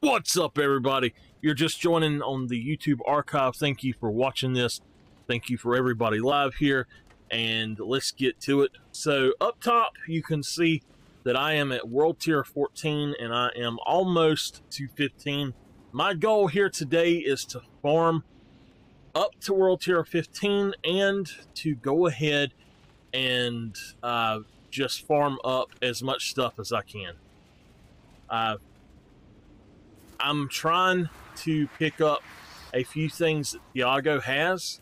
What's up, everybody? You're just joining on the YouTube archive. Thank you for watching this. Thank you for everybody live here, and let's get to it. So up top, you can see that I am at World Tier 14, and I am almost to 15. My goal here today is to farm up to World Tier 15 and to go ahead and just farm up as much stuff as I can. I'm trying to pick up a few things that Thiago has,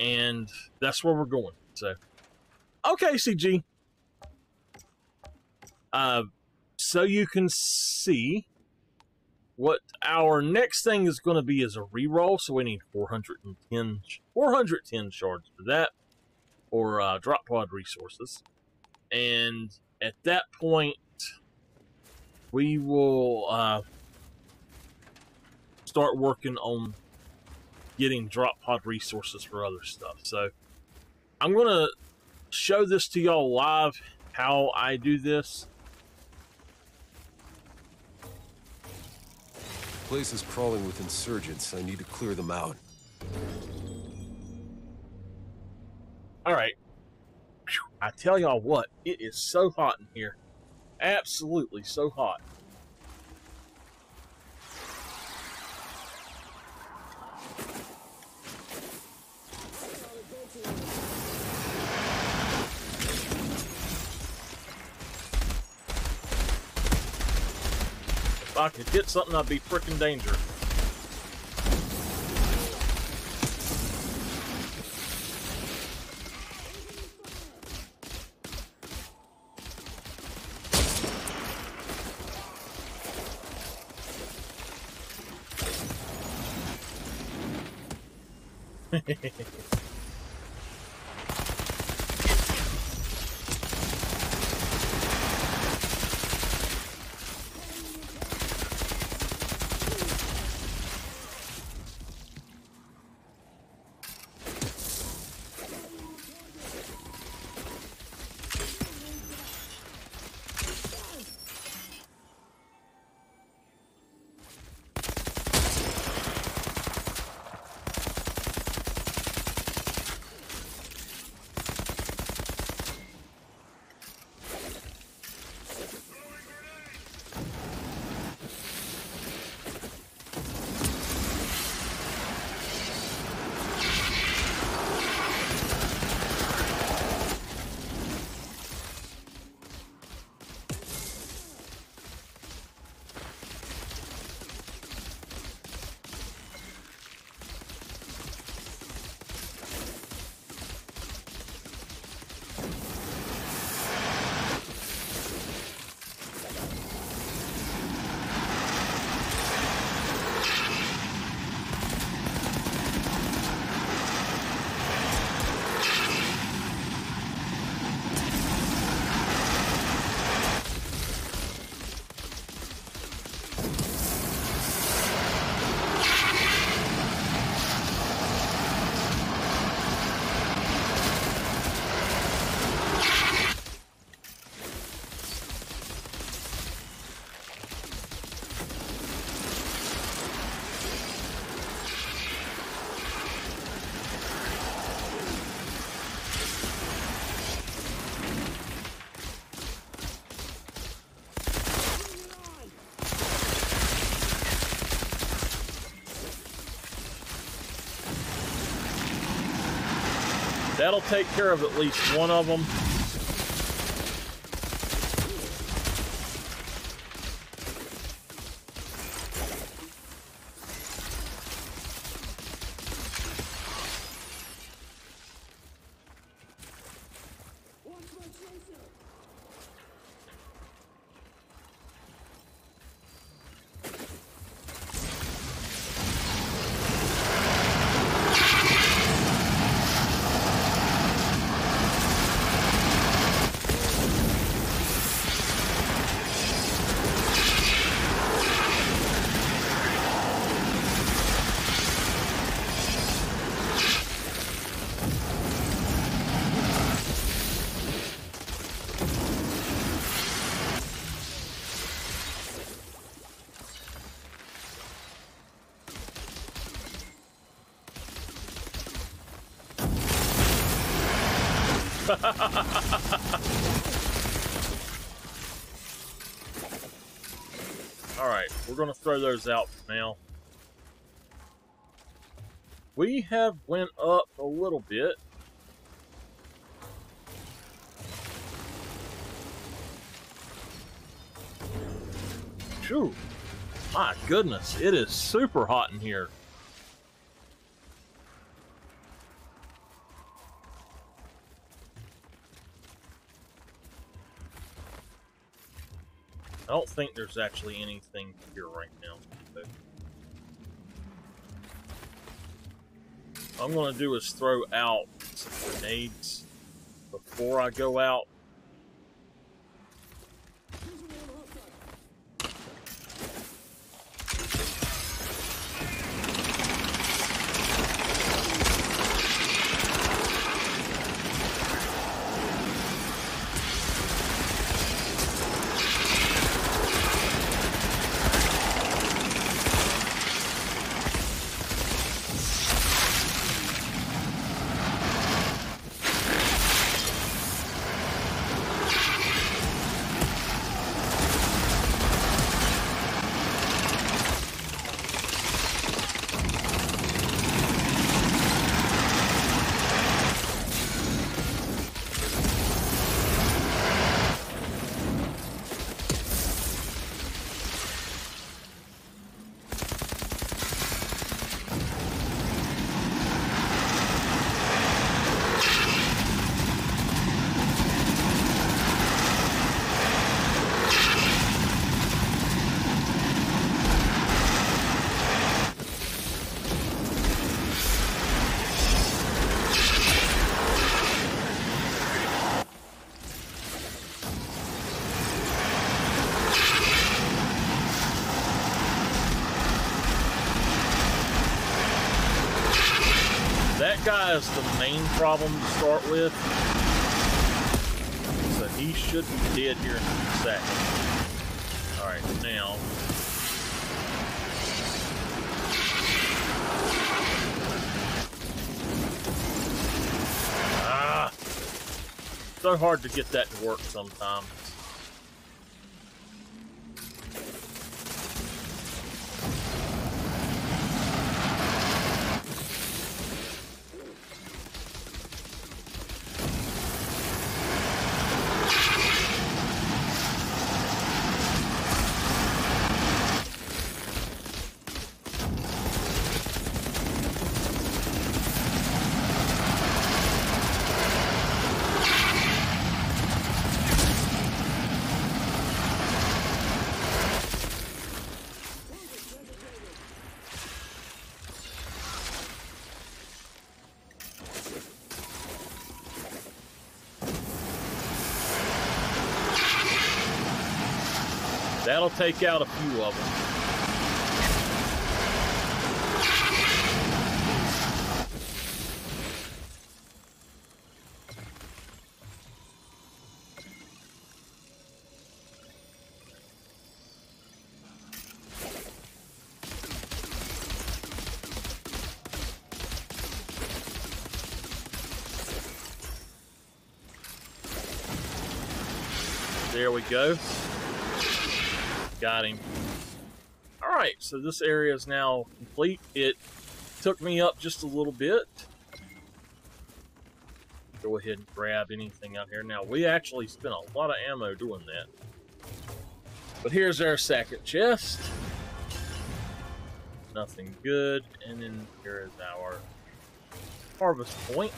and that's where we're going. So, okay, CG. So you can see what our next thing is going to be is a reroll. So we need 410 shards for that, or drop pod resources. And at that point, we will start working on getting drop pod resources for other stuff. So I'm gonna show this to y'all live how I do this. The place is crawling with insurgents. I need to clear them out. All right. I tell y'all what, it is so hot in here. Absolutely so hot. If I could hit something, I'd be frickin' dangerous. That'll take care of at least one of them. Alright, we're gonna throw those out for now. We have went up a little bit. Phew. My goodness, it is super hot in here. I don't think there's actually anything here right now. But all I'm going to do is throw out some grenades before I go out. Guy is the main problem to start with, so he should be dead here in a second. Alright, now so hard to get that to work sometimes. That'll take out a few of them. There we go. Got him. Alright, so this area is now complete. It took me up just a little bit. Go ahead and grab anything out here. Now, we actually spent a lot of ammo doing that. But here's our second chest. Nothing good. And then here is our harvest point.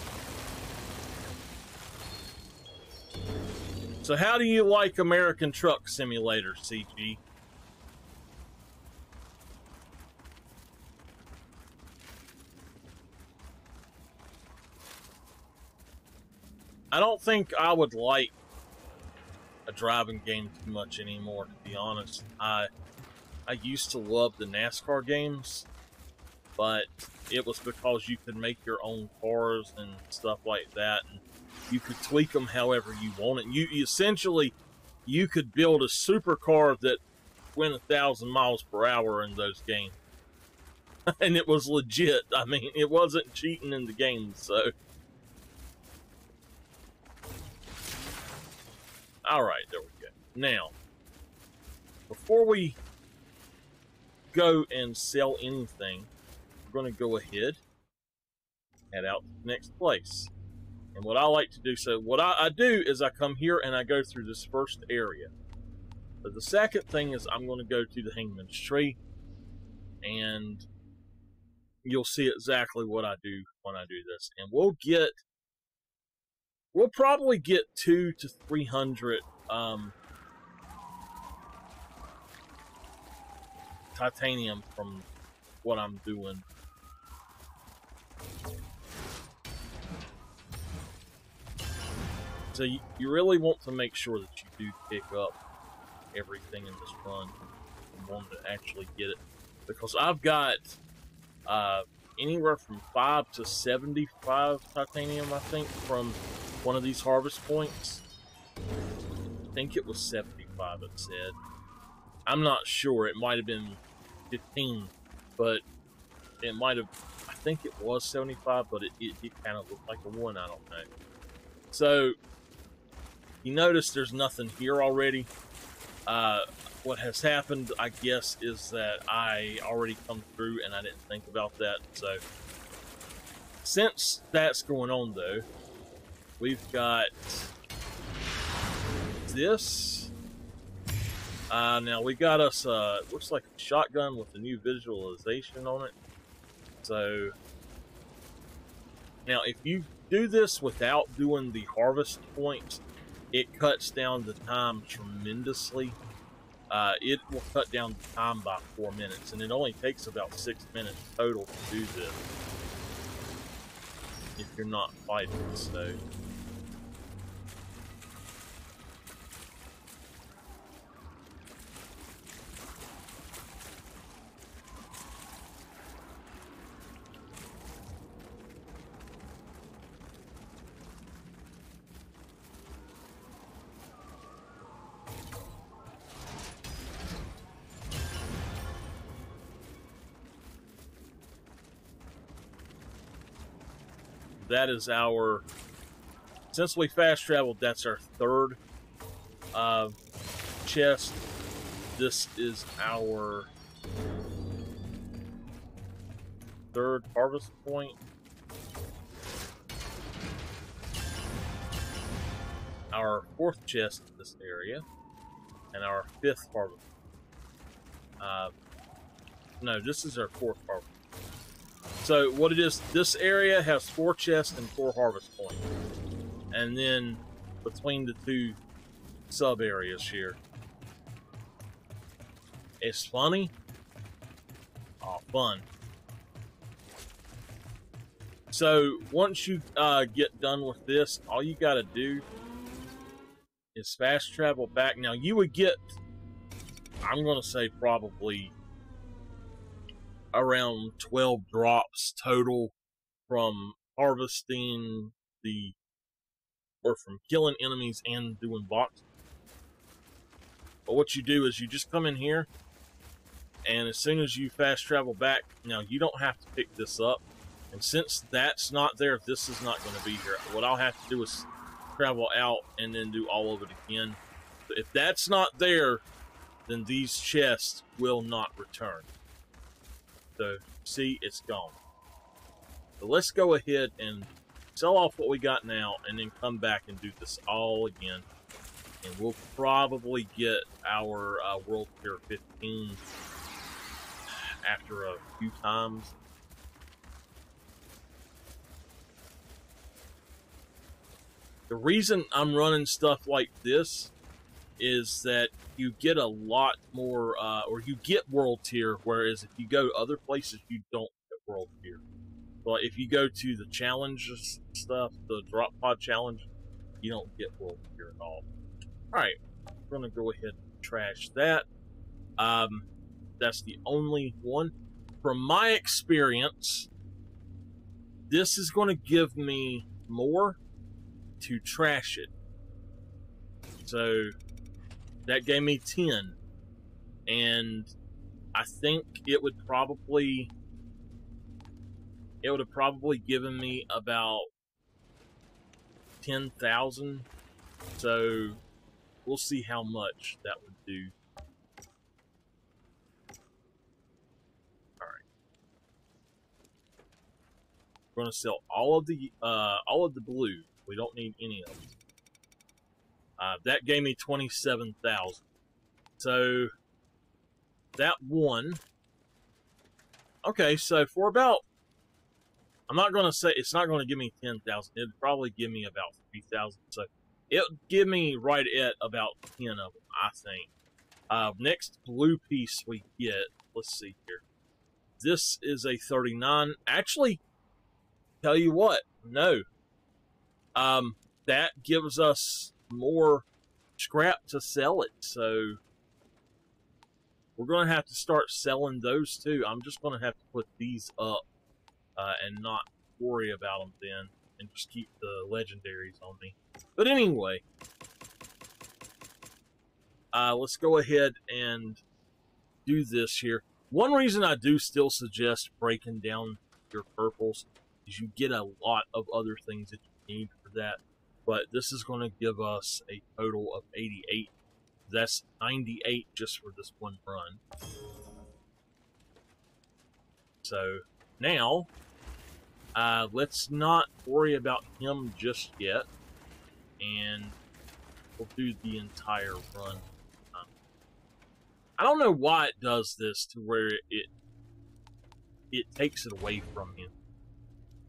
So how do you like American Truck Simulator, CG? I don't think I would like a driving game too much anymore, to be honest. I used to love the NASCAR games, but it was because you could make your own cars and stuff like that, and you could tweak them however you wanted. You essentially, you could build a supercar that went 1,000 miles per hour in those games, and it was legit. I mean, it wasn't cheating in the game, so. Alright, there we go. Now, before we go and sell anything, we're going to go ahead, head out to the next place. And what I like to do, so what I do is I come here and I go through this first area. But the second thing is I'm going to go to the Hangman's Tree, and you'll see exactly what I do when I do this. And we'll probably get 200 to 300 titanium from what I'm doing. So you really want to make sure that you do pick up everything in this run. I'm going to actually get it, because I've got anywhere from 5 to 75 titanium, I think, from one of these harvest points. I think it was 75, it said. I'm not sure. It might have been 15, but it might have... I think it was 75, but it kind of looked like a 1. I don't know. So... you notice there's nothing here already. What has happened, I guess, is that I already come through and I didn't think about that. So, since that's going on, though, we've got this. Now, we got us, looks like a shotgun with a new visualization on it. So, now, if you do this without doing the harvest points, it cuts down the time tremendously. It will cut down the time by 4 minutes, and it only takes about 6 minutes total to do this if you're not fighting. So that is our, since we fast traveled, that's our third chest. This is our third harvest point. Our fourth chest in this area, and our fifth harvest. No, this is our fourth harvest. So what it is, this area has 4 chests and 4 harvest points. And then between the 2 sub-areas here. It's funny. Oh, fun. So once you get done with this, all you got to do is fast travel back. Now you would get, I'm going to say probably... around 12 drops total from harvesting from killing enemies and doing boxes. But what you do is you just come in here, and as soon as you fast travel back, now you don't have to pick this up. And since that's not there, this is not going to be here. What I'll have to do is travel out and then do all of it again. But if that's not there, then these chests will not return. So, see, it's gone. So let's go ahead and sell off what we got now, and then come back and do this all again. And we'll probably get our World Tier 15 after a few times. The reason I'm running stuff like this is that you get a lot more, or you get World Tier, whereas if you go to other places, you don't get World Tier. But if you go to the challenges stuff, the Drop Pod Challenge, you don't get World Tier at all. Alright, we're going to go ahead and trash that. That's the only one. From my experience, this is going to give me more to trash it. So... that gave me 10, and I think it would have probably given me about 10,000. So We'll see how much that would do. All right. We're gonna sell all of the blue. We don't need any of them. That gave me 27,000. So that one. Okay, so for about, I'm not going to say, it's not going to give me 10,000. It'll probably give me about 3,000. So it'll give me right at about 10 of them, I think. Next blue piece we get, let's see here. This is a 39. Actually, tell you what, no. That gives us more scrap to sell it. So we're going to have to start selling those too. I'm just going to have to put these up. And not worry about them then, and just keep the legendaries on me. But anyway, let's go ahead and do this here. One reason I do still suggest breaking down your purples is you get a lot of other things that you need for that. But this is going to give us a total of 88. That's 98 just for this one run. So now, let's not worry about him just yet, and we'll do the entire run. I don't know why it does this to where it takes it away from him.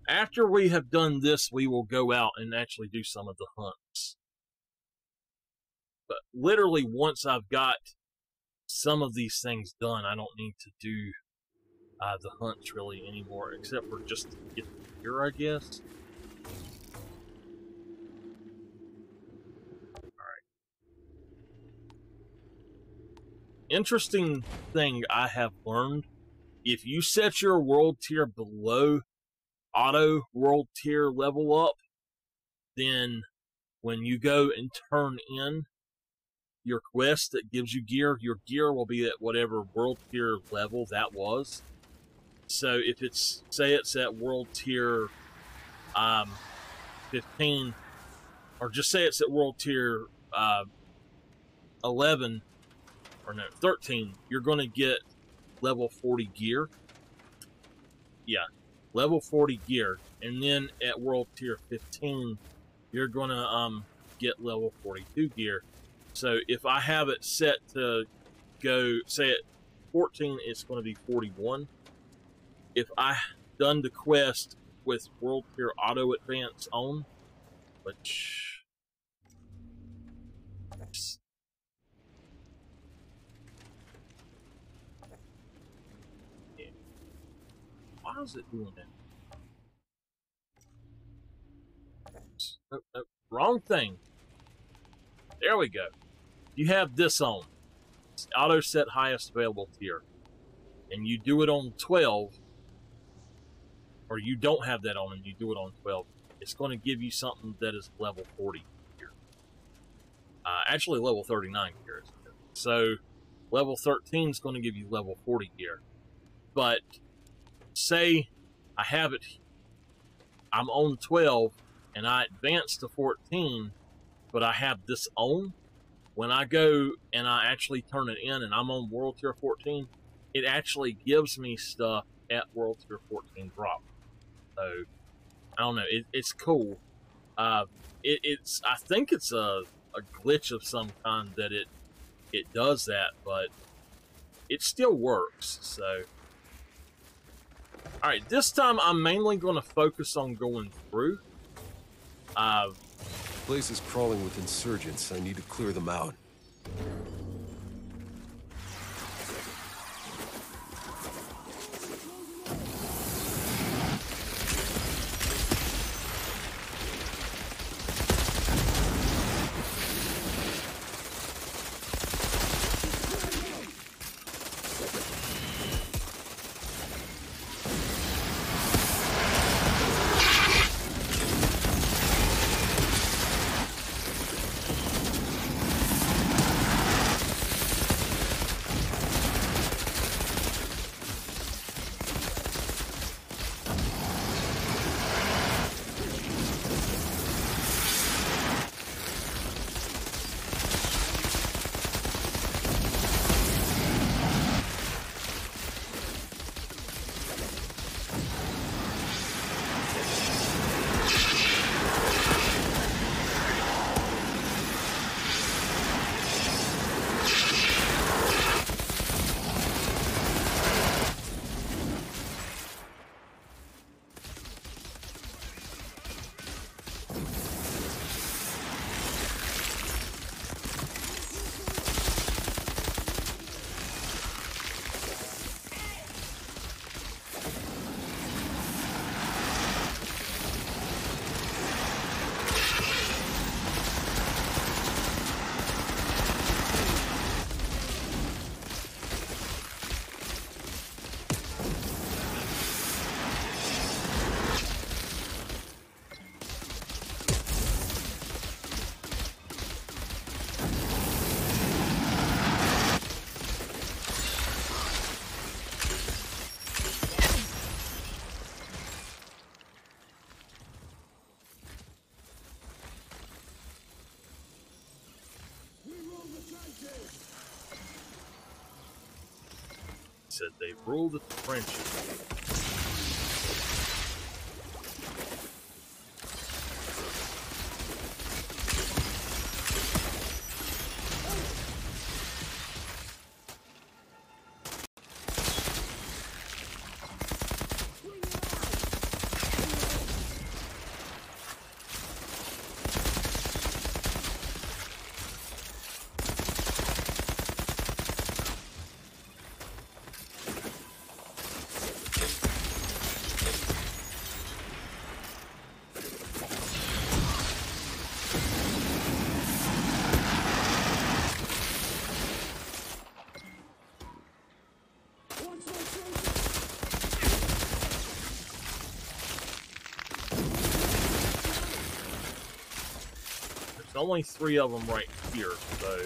After we have done this, we will go out and actually do some of the hunts. But literally, once I've got some of these things done, I don't need to do the hunts really anymore, except for just to get here, I guess. Alright. Interesting thing I have learned. If you set your world tier below auto world tier level up, then when you go and turn in your quest that gives you gear, your gear will be at whatever world tier level that was. So if it's, say it's at world tier 15, or just say it's at world tier 11, or no, 13, you're going to get level 40 gear. Yeah, level 40 gear. And then at world tier 15, you're going to get level 42 gear. So if I have it set to go, say at 14, it's going to be 41. If I done the quest with World Tier Auto Advance on, which yeah. Why is it doing that? Nope, nope. Wrong thing. There we go. You have this on. It's auto set highest available tier. And you do it on 12. Or you don't have that on and you do it on 12, it's going to give you something that is level 40 here. Actually, level 39 here. So, level 13 is going to give you level 40 gear. But, say I have it, I'm on 12, and I advance to 14, but I have this on. When I go and I actually turn it in and I'm on World Tier 14, it actually gives me stuff at World Tier 14 drop. So, I don't know. It's cool. It's I think it's a glitch of some kind that it does that, but it still works. So, all right. This time, I'm mainly going to focus on going through. The place is crawling with insurgents. I need to clear them out. said they've rolled at the Only three of them right here, so...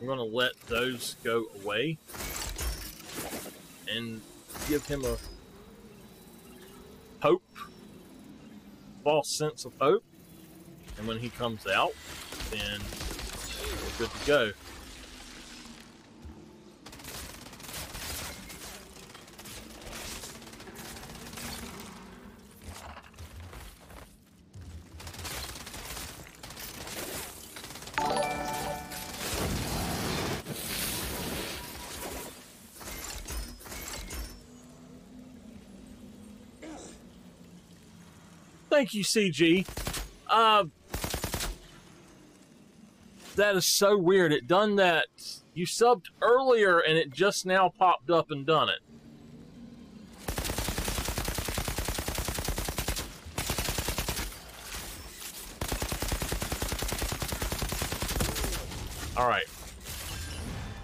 I'm gonna let those go away and give him a hope, false sense of hope, and when he comes out, then we're good to go. Thank you, CG. That is so weird. It done that. You subbed earlier, and it just now popped up and done it. All right.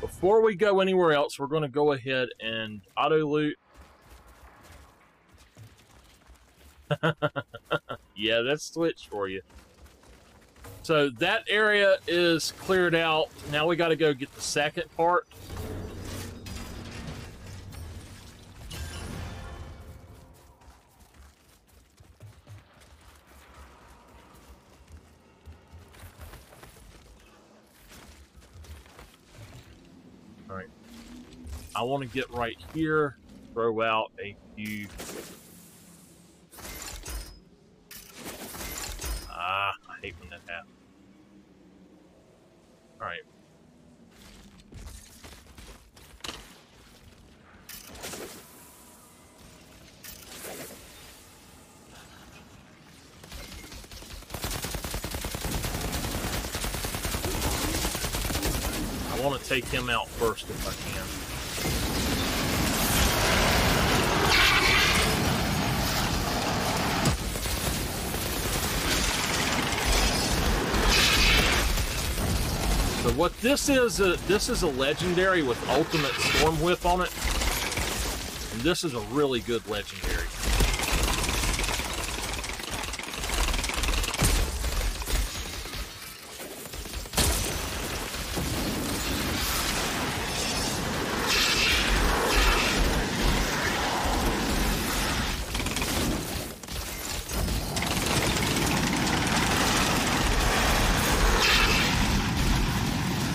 Before we go anywhere else, we're going to go ahead and auto-loot. Yeah, that's Twitch for you. So that area is cleared out. Now we got to go get the second part. All right. I want to get right here, throw out a few... I hate when that happens. Alright. I want to take him out first if I can. What this is a legendary with ultimate storm whip on it, and this is a really good legendary.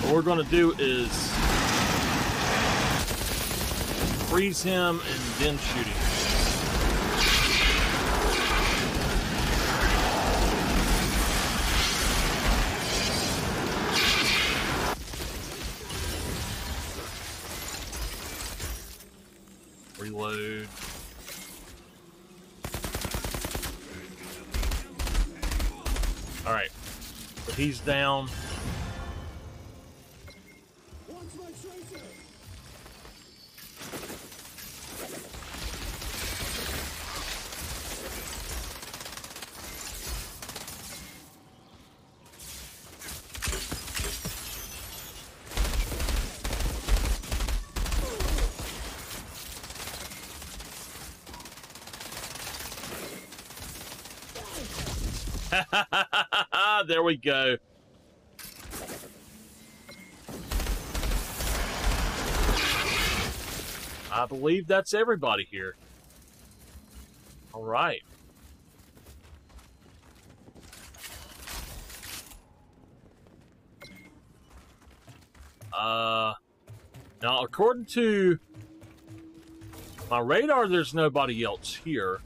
What we're gonna do is freeze him and then shoot him. Reload. All right, so he's down. There we go. I believe that's everybody here. All right. Now, according to my radar, there's nobody else here.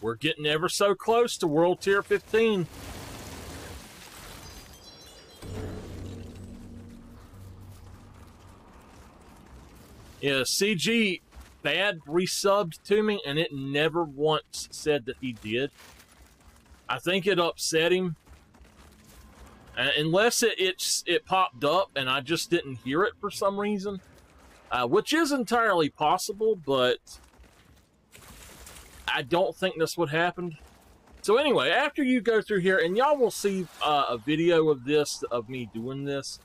We're getting ever so close to World Tier 15. Yeah, CG bad resubbed to me, and it never once said that he did. I think it upset him. Unless it popped up and I just didn't hear it for some reason, which is entirely possible, but I don't think that's what happened. So anyway, after you go through here, and y'all will see a video of this, of me doing this,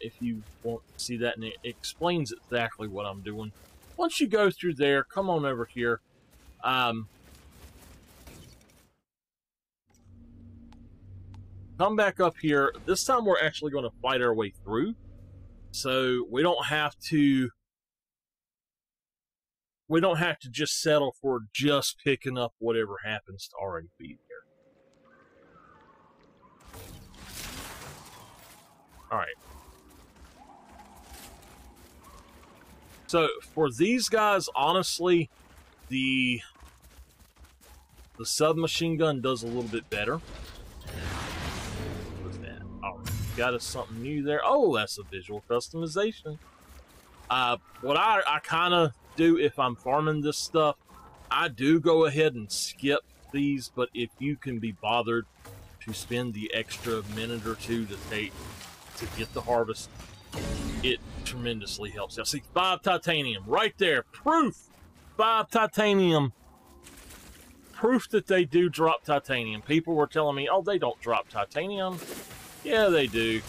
if you want to see that, and it explains exactly what I'm doing. Once you go through there, come on over here. Come back up here. This time we're actually going to fight our way through. So we don't have to just settle for just picking up whatever happens to already be there. All right. So for these guys, honestly, the submachine gun does a little bit better. Got us something new there. Oh, that's a visual customization. What I kind of do if I'm farming this stuff, I do go ahead and skip these, but if you can be bothered to spend the extra minute or two to take to get the harvest, it tremendously helps. I see 5 titanium right there. Proof! 5 titanium. Proof that they do drop titanium. People were telling me, oh, they don't drop titanium. Yeah, they do.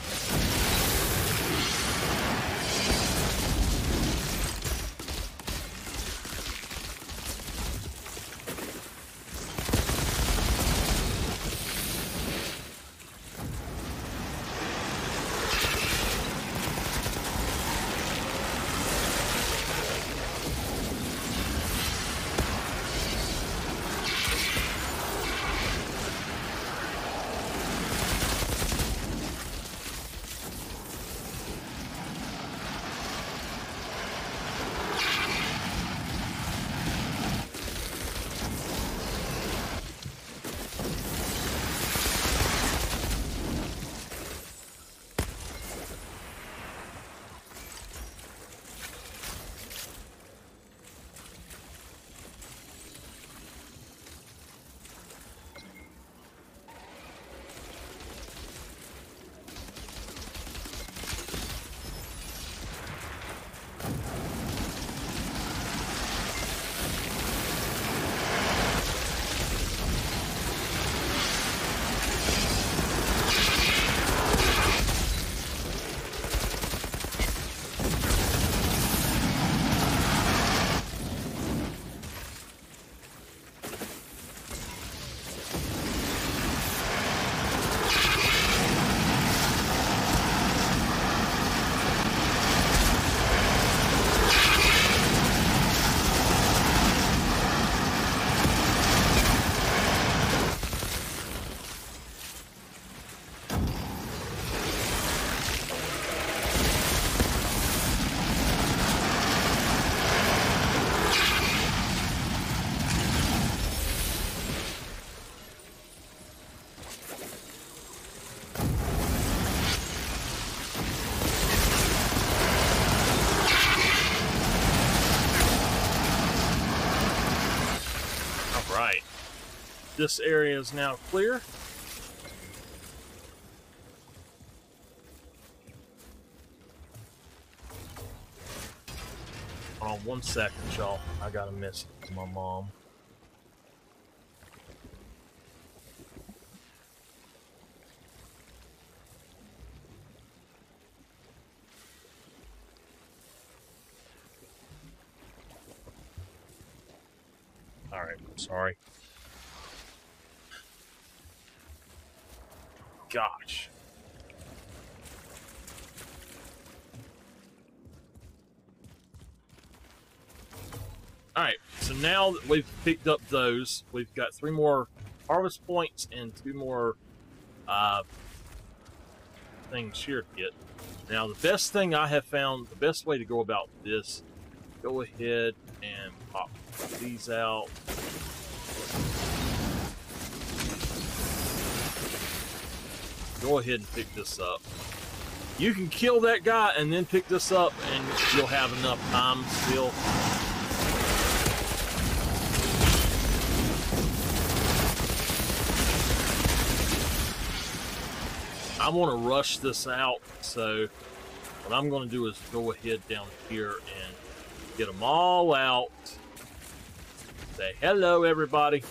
This area is now clear. Hold on one second, y'all. I got a message from my mom. Alright, I'm sorry. Gosh. Alright, so now that we've picked up those, we've got 3 more harvest points and 2 more things here to get. Now, the best thing I have found, the best way to go about this, go ahead and pop these out. Go ahead and pick this up. You can kill that guy and then pick this up, and you'll have enough time still. I want to rush this out, so what I'm going to do is go ahead down here and get them all out. Say hello, everybody.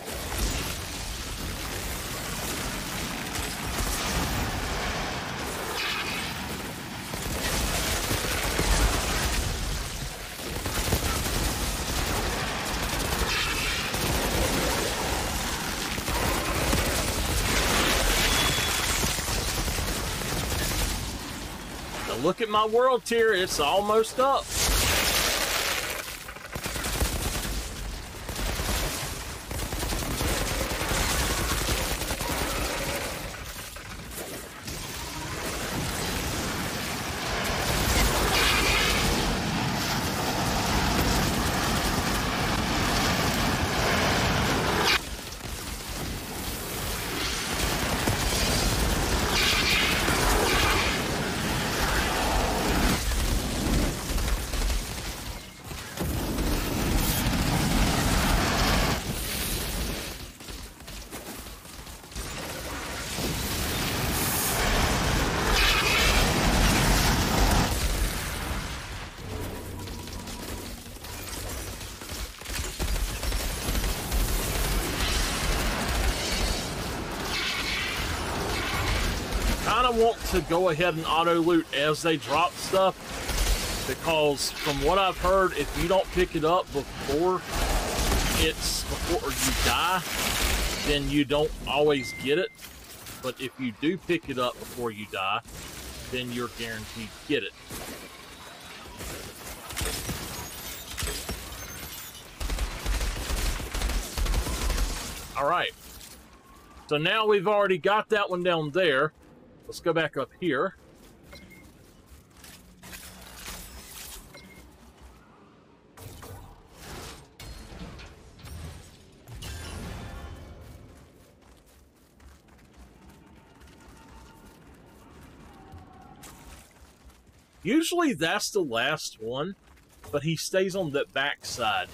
Look at my world tier, it's almost up. Want to go ahead and auto loot as they drop stuff, because from what I've heard, if you don't pick it up before you die, then you don't always get it. But if you do pick it up before you die, then you're guaranteed to get it. All right, so now we've already got that one down there. Let's go back up here. Usually that's the last one, but he stays on the back side.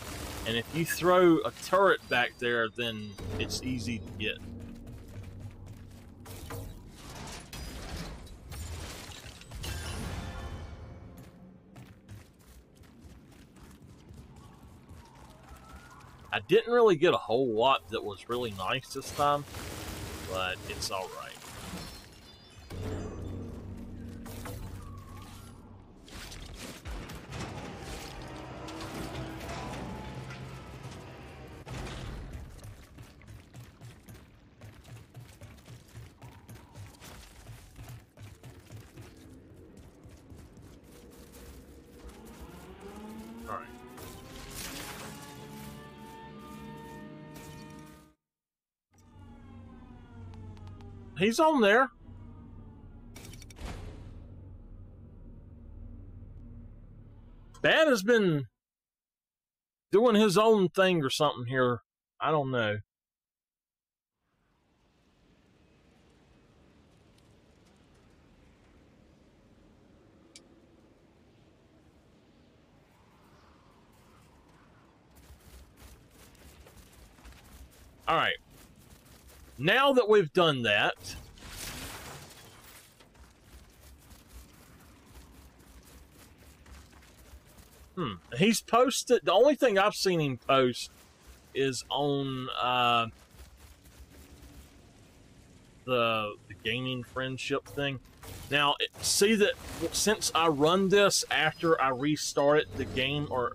And if you throw a turret back there, then it's easy to get. I didn't really get a whole lot that was really nice this time, but it's all right. He's on there. Bad has been doing his own thing or something here. I don't know. All right. Now that we've done that, he's posted, the only thing I've seen him post is on the gaming friendship thing. Now, see that since I run this after I restart it, the game, or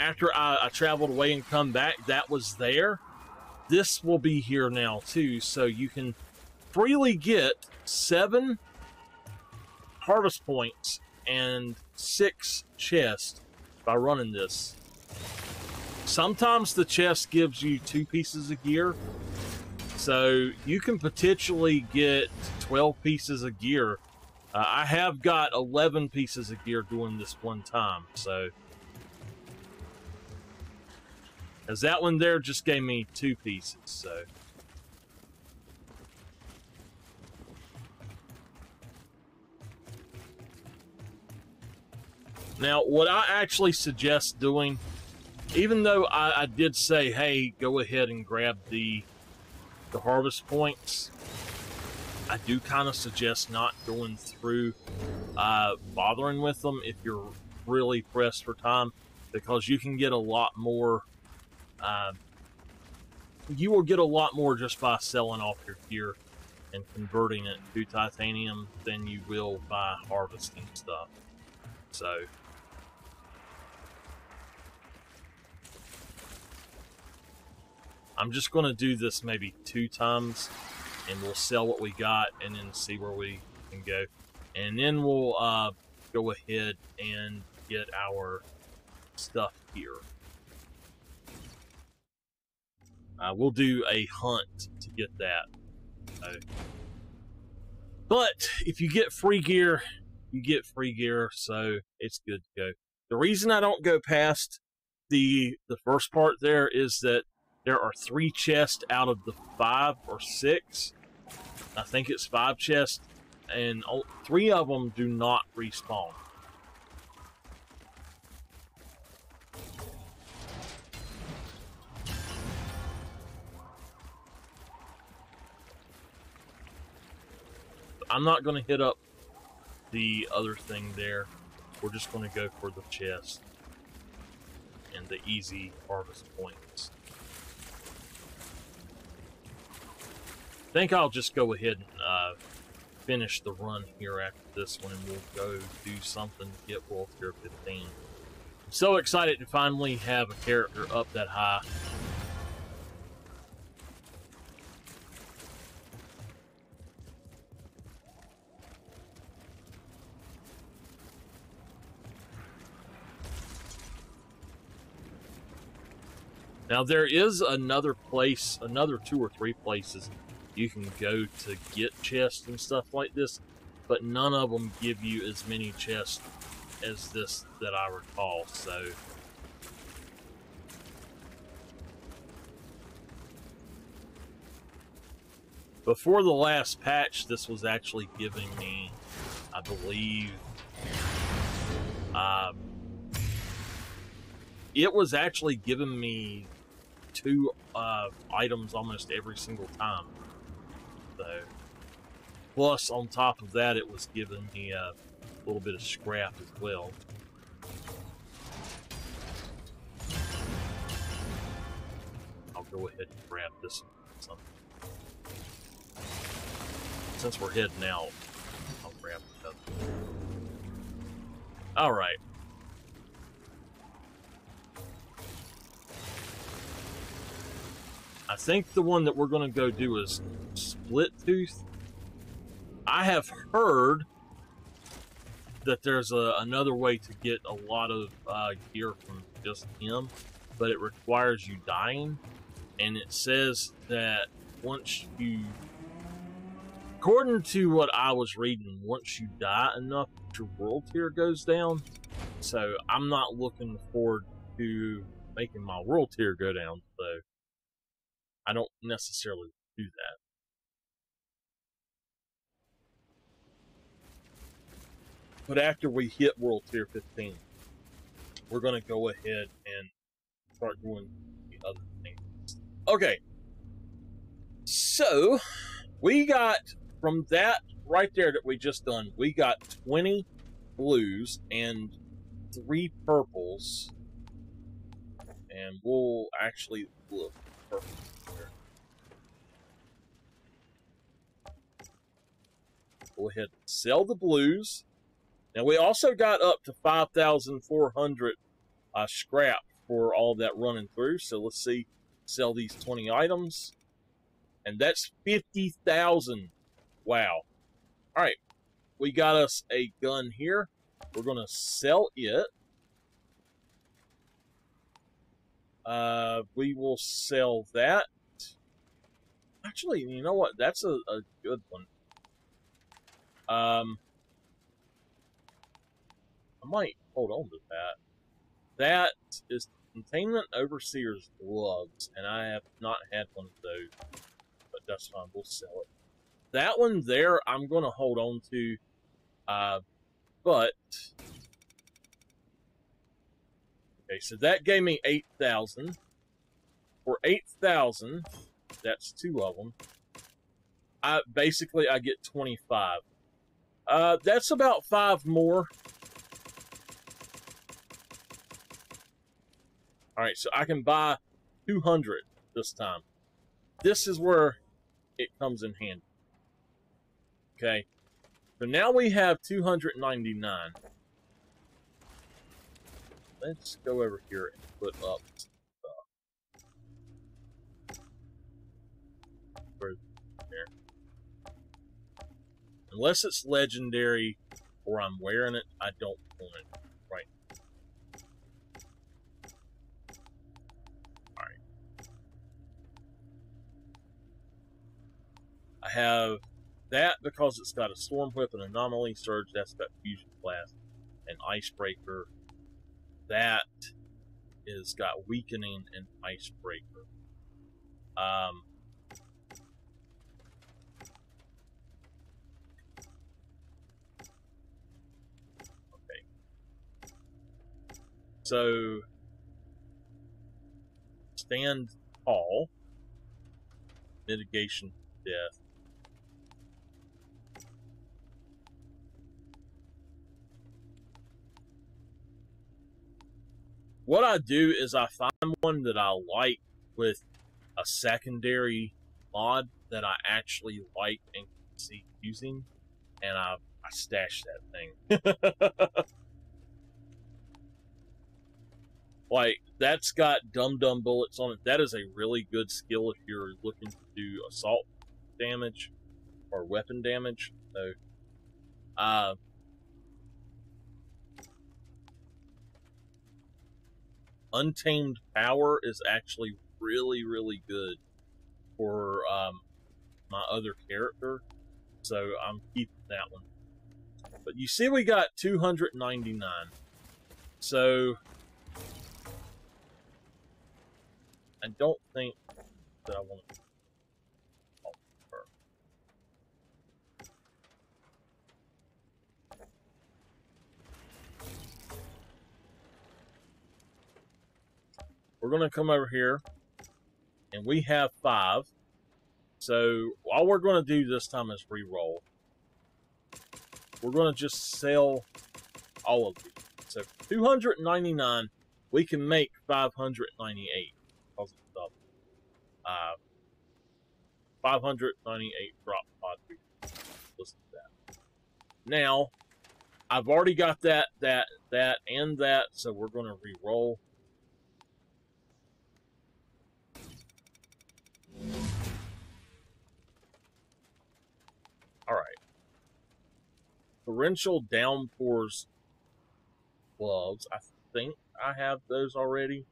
after I traveled away and come back, that was there. This will be here now too, so you can freely get 7 harvest points and 6 chests by running this. Sometimes the chest gives you 2 pieces of gear, so you can potentially get 12 pieces of gear. I have got 11 pieces of gear doing this one time, so. As that one there just gave me 2 pieces, so. Now, what I actually suggest doing, even though I did say, hey, go ahead and grab the harvest points, I do kind of suggest not going through bothering with them if you're really pressed for time, because you can get a lot more, you will get a lot more just by selling off your gear and converting it to titanium than you will by harvesting stuff, so. I'm just going to do this maybe 2 times, and we'll sell what we got and then see where we can go. And then we'll go ahead and get our stuff here. We'll do a hunt to get that. So. But if you get free gear, you get free gear, so it's good to go. The reason I don't go past the first part there is that there are 3 chests out of the 5 or 6. I think it's 5 chests, and 3 of them do not respawn. I'm not going to hit up the other thing there. We're just going to go for the chest and the easy harvest points. I think I'll just go ahead and finish the run here after this one, and we'll go do something to get Wolf Tier 15. I'm so excited to finally have a character up that high. Now there is another place, another 2 or 3 places you can go to get chests and stuff like this, but none of them give you as many chests as this that I recall, so. Before the last patch, this was actually giving me, I believe, it was actually giving me 2 items almost every single time. Though. Plus, on top of that, it was giving me a little bit of scrap as well. I'll go ahead and grab this one. Since we're heading out, I'll grab the other one. All right. I think the one that we're going to go do is Split Tooth. I have heard that there's another way to get a lot of gear from just him, but it requires you dying, and it says that once you, according to what I was reading, once you die enough, your world tier goes down, so I'm not looking forward to making my world tier go down, so I don't necessarily do that. But after we hit World Tier 15, we're going to go ahead and start doing the other things. Okay. So, we got, from that right there that we just done, we got 20 blues and 3 purples. And we'll actually look purple. Go ahead and sell the blues. Now we also got up to 5,400 scrap for all that running through. So let's see, sell these 20 items. And that's 50,000. Wow. All right. We got us a gun here. We're going to sell it. We will sell that. Actually, you know what? That's a good one. I might hold on to that. That is Containment Overseer's Gloves, and I have not had one of those. But that's fine. We'll sell it. That one there, I'm going to hold on to. But... Okay, so that gave me 8,000. For 8,000, that's two of them. Basically, I get 25. That's about 5 more. Alright, so I can buy 200 this time. This is where it comes in handy. Okay, so now we have 299. Let's go over here and put up stuff. There. Unless it's legendary or I'm wearing it, I don't want it. I have that because it's got a Storm Whip, an Anomaly Surge, that's got Fusion Blast, an Icebreaker. That is got Weakening and Icebreaker. Okay. So, Stand Tall, Mitigation Death. What I do is I find one that I like with a secondary mod that I actually like and can see using, and I stash that thing. Like, that's got dum-dum bullets on it. That is a really good skill if you're looking to do assault damage or weapon damage. So, Untamed Power is actually really, really good for my other character, so I'm keeping that one. But you see we got 299. So, I don't think that I want to talk to her. We're going to come over here, and we have 5. So, all we're going to do this time is re-roll. We're going to just sell all of these. So, 299, we can make 598. 598 drop pod. Listen to that. Now, I've already got that, so we're going to re-roll. Alright. Torrential Downpours Gloves. I think I have those already.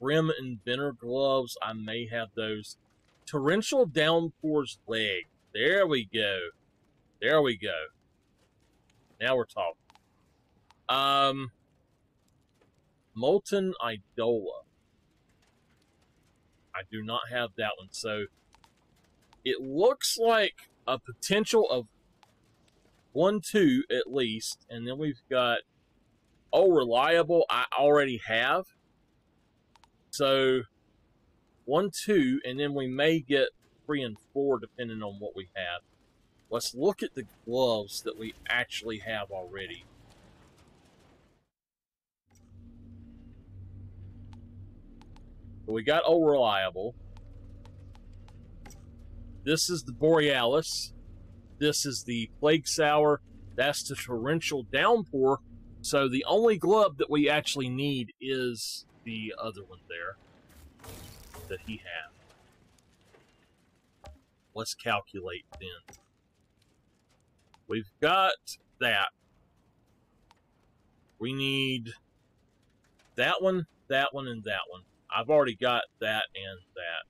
Grim Inventor Gloves, I may have those. Torrential Downpours Leg. There we go. There we go. Now we're talking. Molten Idola. I do not have that one. So, it looks like a potential of 1, 2 at least. And then we've got, oh, Reliable, I already have. So, 1, 2, and then we may get 3 and 4, depending on what we have. Let's look at the gloves that we actually have already. So we got Old Reliable. This is the Borealis. This is the Plague Sour. That's the Torrential Downpour. So the only glove that we actually need is the other one there that he had. Let's calculate then. We've got that. We need that one, and that one. I've already got that and that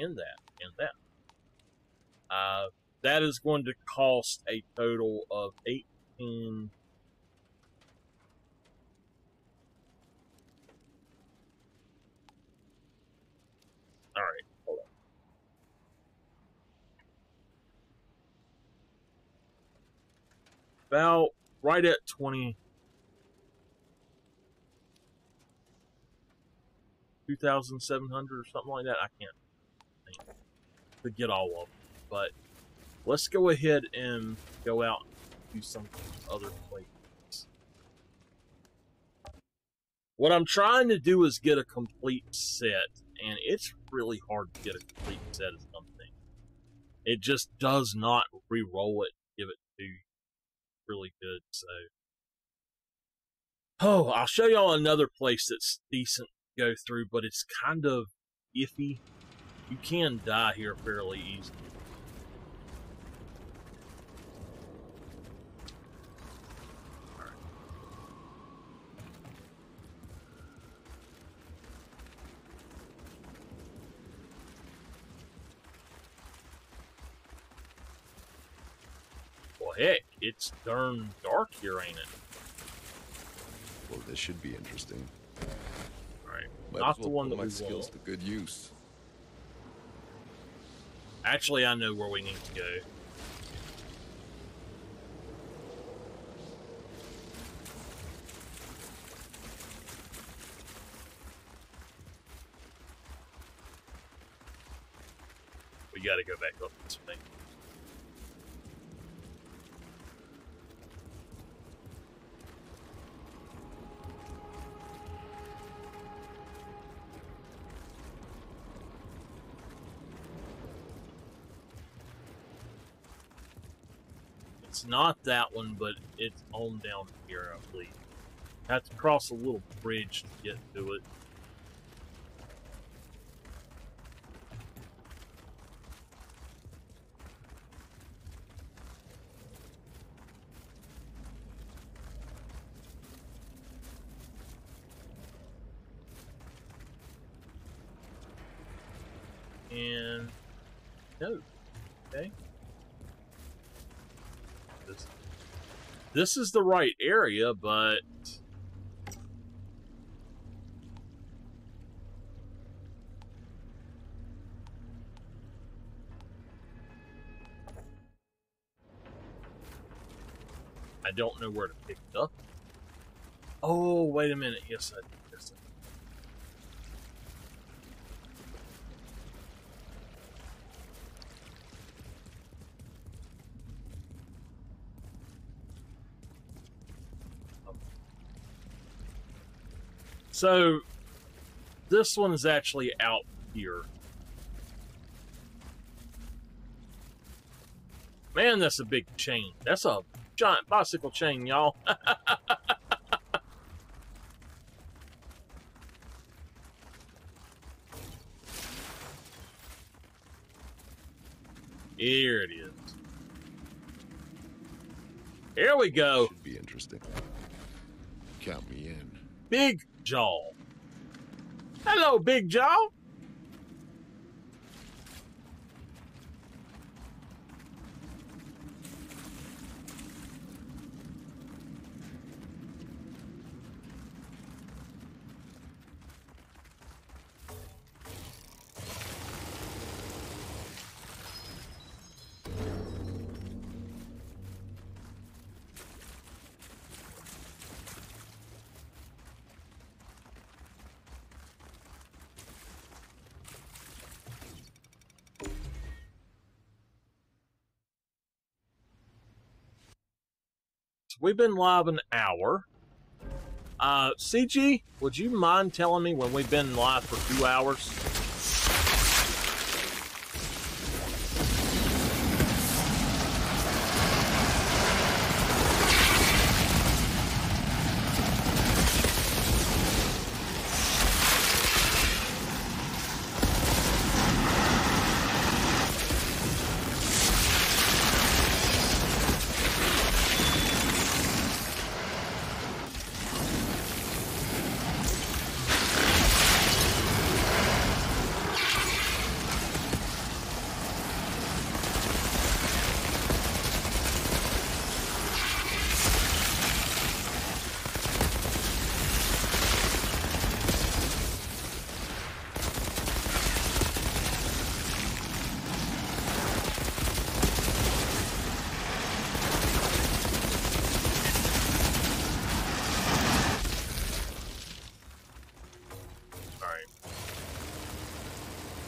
and that and that. That is going to cost a total of 18... All right, hold on. About right at 20... 2,700 or something like that. I can't think to get all of them. But let's go ahead and go out and do something other place. What I'm trying to do is get a complete set, and it's really hard to get a complete set of something. It just does not re-roll it, give it to you really good. So, oh, I'll show y'all another place that's decent to go through, but it's kind of iffy. You can die here fairly easily. Heck, it's darn dark here, ain't it? Well, this should be interesting. All right, not the one that we skills to good use. Actually, I know where we need to go. We got to go back up this thing. Not that one, but it's on down here, I believe. Have to cross a little bridge to get to it. And no. Okay. This is the right area, but I don't know where to pick it up. Oh, wait a minute. Yes, I did. Yes, I did. So, this one is actually out here. Man, that's a big chain. That's a giant bicycle chain, y'all. Here it is. Here we go. Should be interesting. Count me in. Big Jaw. Hello, Big Jaw. We've been live an hour. CG, would you mind telling me when we've been live for 2 hours?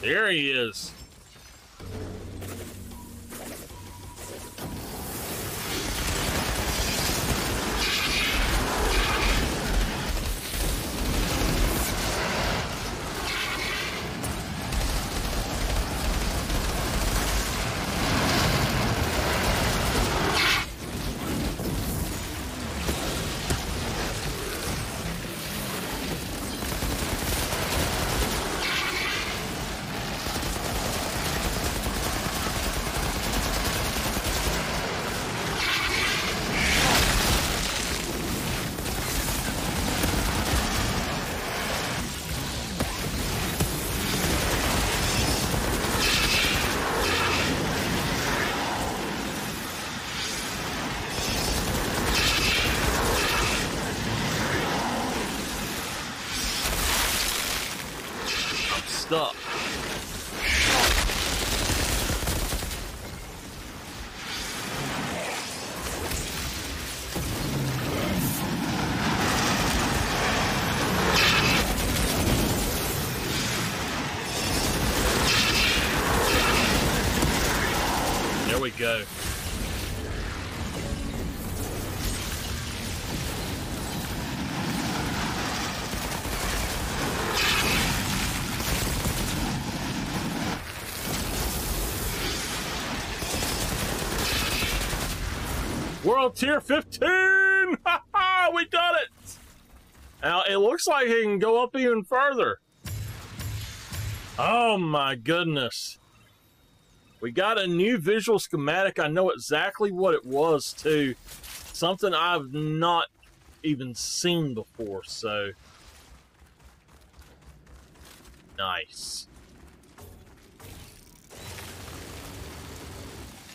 There he is. Go. World Tier 15! We done it! Now, it looks like he can go up even further. Oh my goodness. We got a new visual schematic. I know exactly what it was, too. Something I've not even seen before, so... Nice.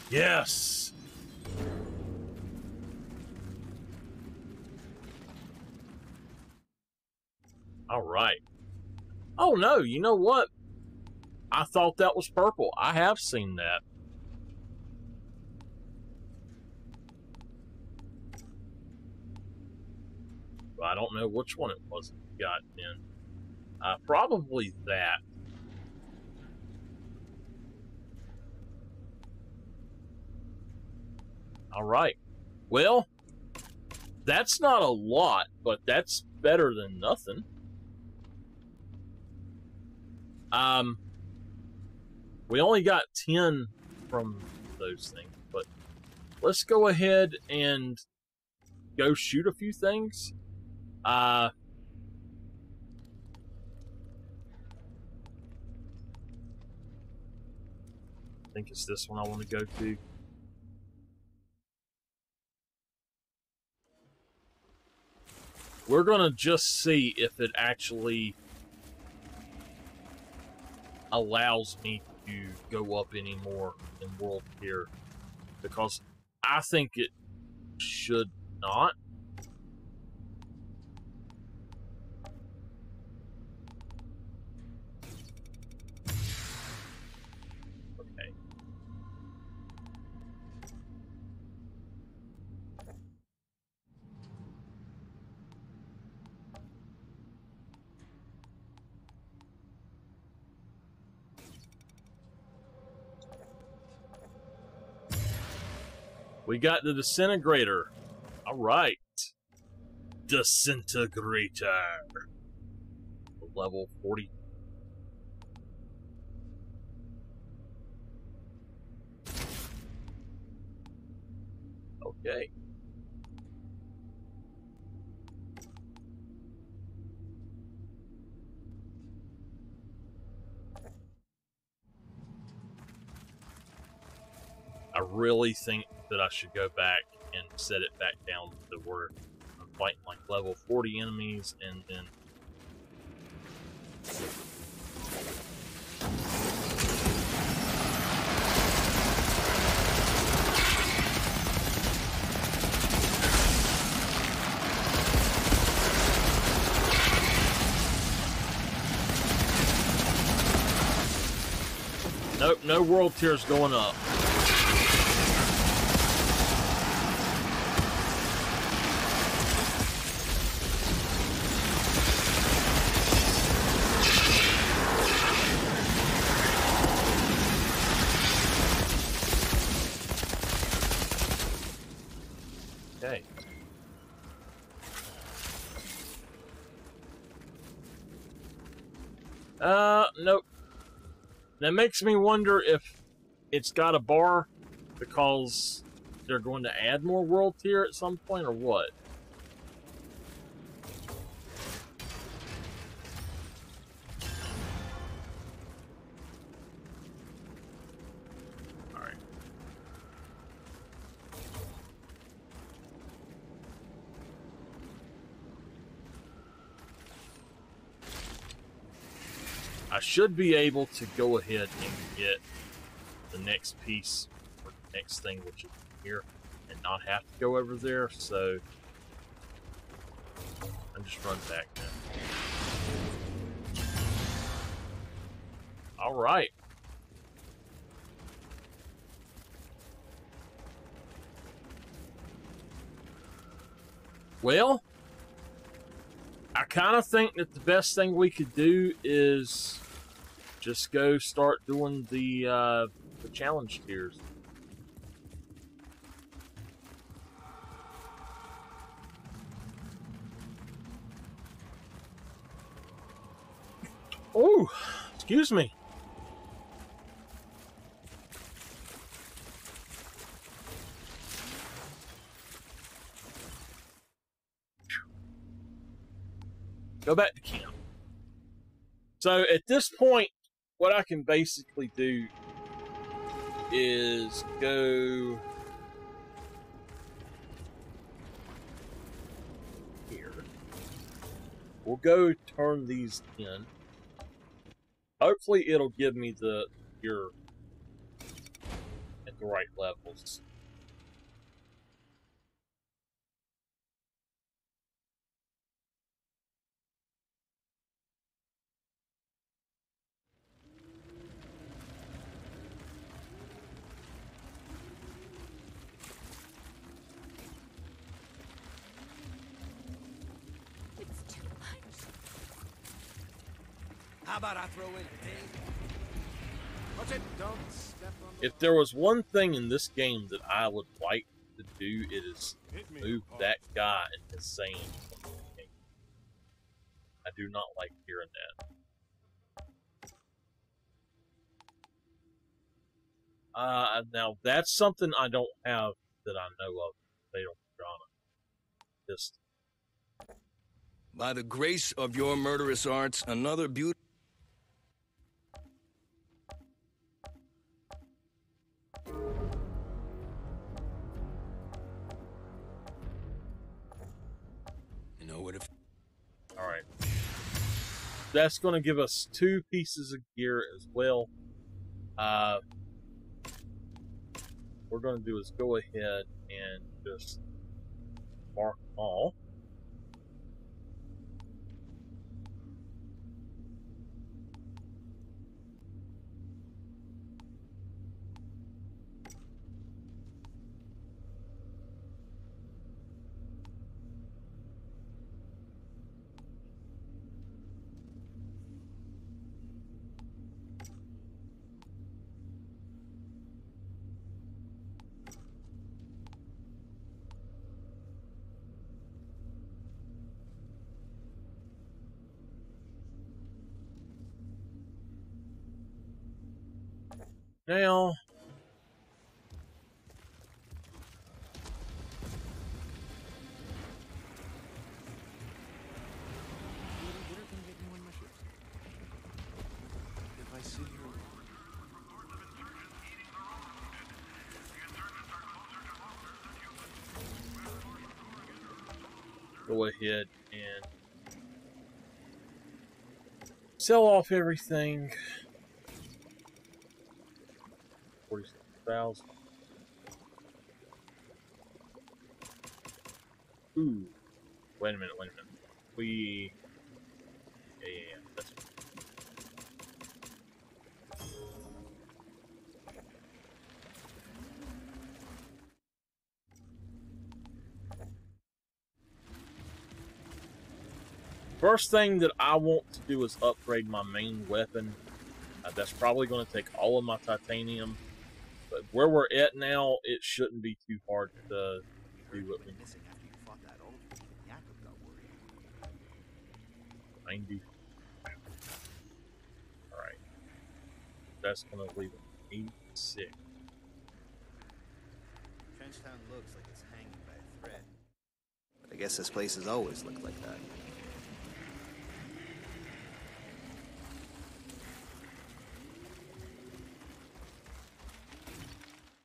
Yes! All right. Oh, no, you know what? I thought that was purple. I have seen that. But I don't know which one it was that got in. Probably that. All right. Well, that's not a lot, but that's better than nothing. We only got 10 from those things, but let's go ahead and go shoot a few things. I think it's this one I want to go to. We're going to just see if it actually allows me to go up anymore in World Tier, because I think it should not. Okay. We got the disintegrator. All right. Disintegrator. Level 40. Okay. I really think that I should go back and set it back down to where I'm fighting like level 40 enemies and then... Nope, no world tiers going up. Nope. That makes me wonder if it's got a bar because they're going to add more world tier at some point or what. I should be able to go ahead and get the next piece or the next thing, which is here, and not have to go over there, so I'm just running back now. Alright. Well, I kind of think that the best thing we could do is just go start doing the challenge tiers. Oh, excuse me. Go back to camp. So at this point, what I can basically do is go here. We'll go turn these in. Hopefully it'll give me the gear at the right levels. If there was one thing in this game that I would like to do, it is move that guy insane. I do not like hearing that. Now that's something I don't have that I know of. They don't drama. Just by the grace of your murderous arts, another beauty. Alright. That's going to give us 2 pieces of gear as well. What we're going to do is go ahead and just mark them all. Now, go ahead and sell off everything. 46,000. Ooh. Wait a minute, wait a minute. We... Yeah. That's... First thing that I want to do is upgrade my main weapon. That's probably going to take all of my titanium. But where we're at now, it shouldn't be too hard to do what we need. 90. that's going to leave it 8-6. Trenchtown looks like it's hanging by a thread. I guess this place has always looked like that.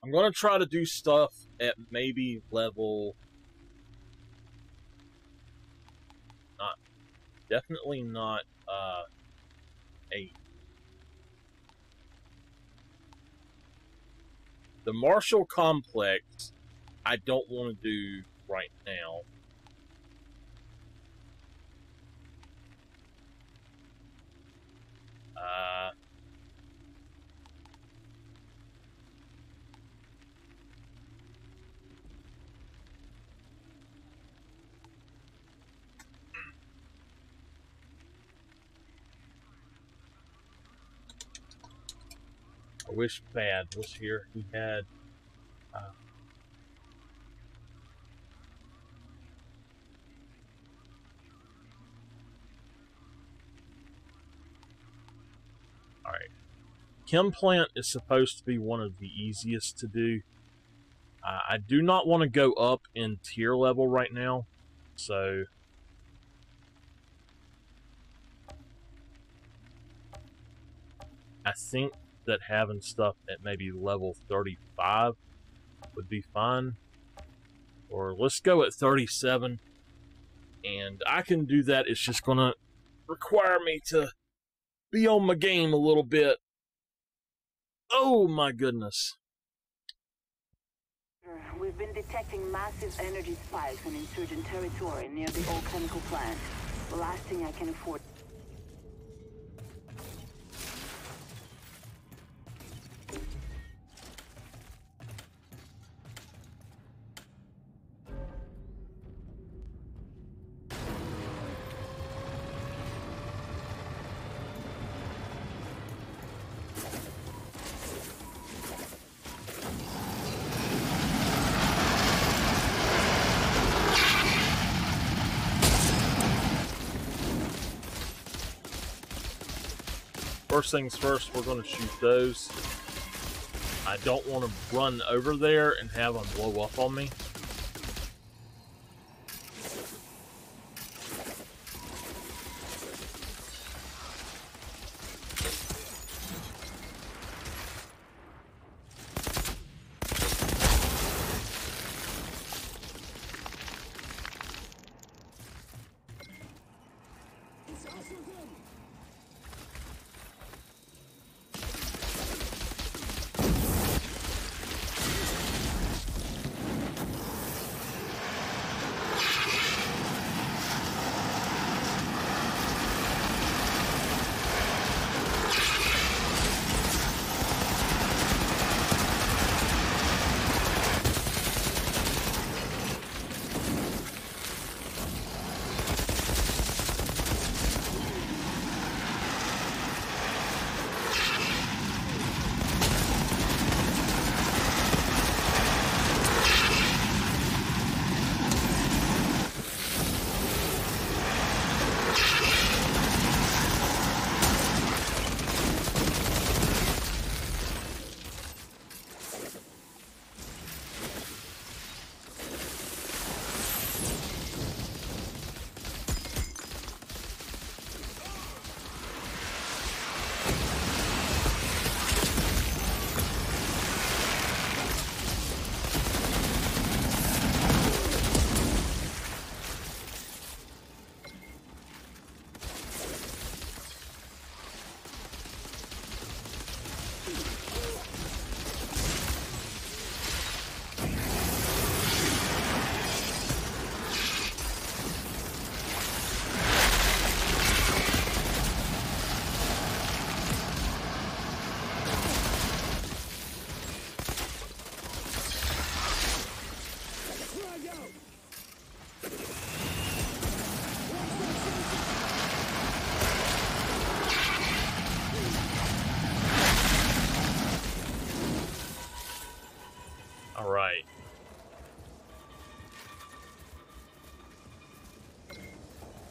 I'm going to try to do stuff at maybe level... Not... Definitely not, 8. The Marshall Complex, I don't want to do right now. I wish Bad was here. He had all right. Chem plant is supposed to be one of the easiest to do. I do not want to go up in tier level right now, so. I think that having stuff at maybe level 35 would be fine. Or let's go at 37. And I can do that. It's just going to require me to be on my game a little bit. Oh my goodness. We've been detecting massive energy spikes in insurgent territory near the old chemical plant. The last thing I can afford... First things first, we're going to shoot those. I don't want to run over there and have them blow up on me.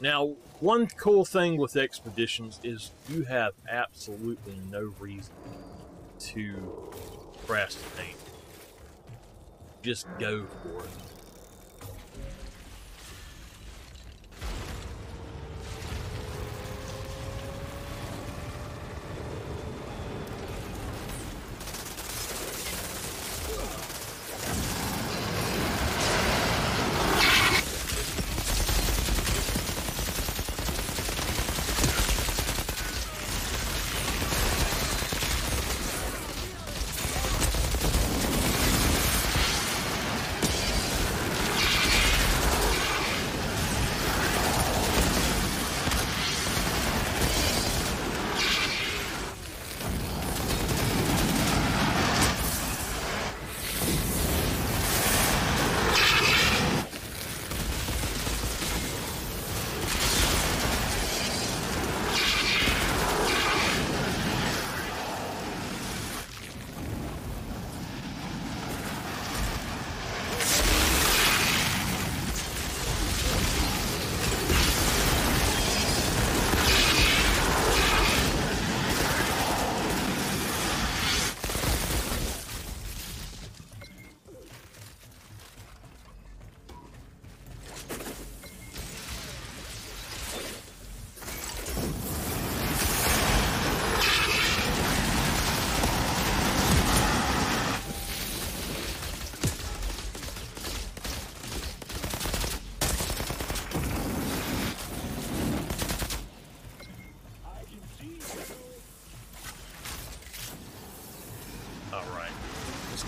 Now, one cool thing with expeditions is you have absolutely no reason to procrastinate. Just go for it.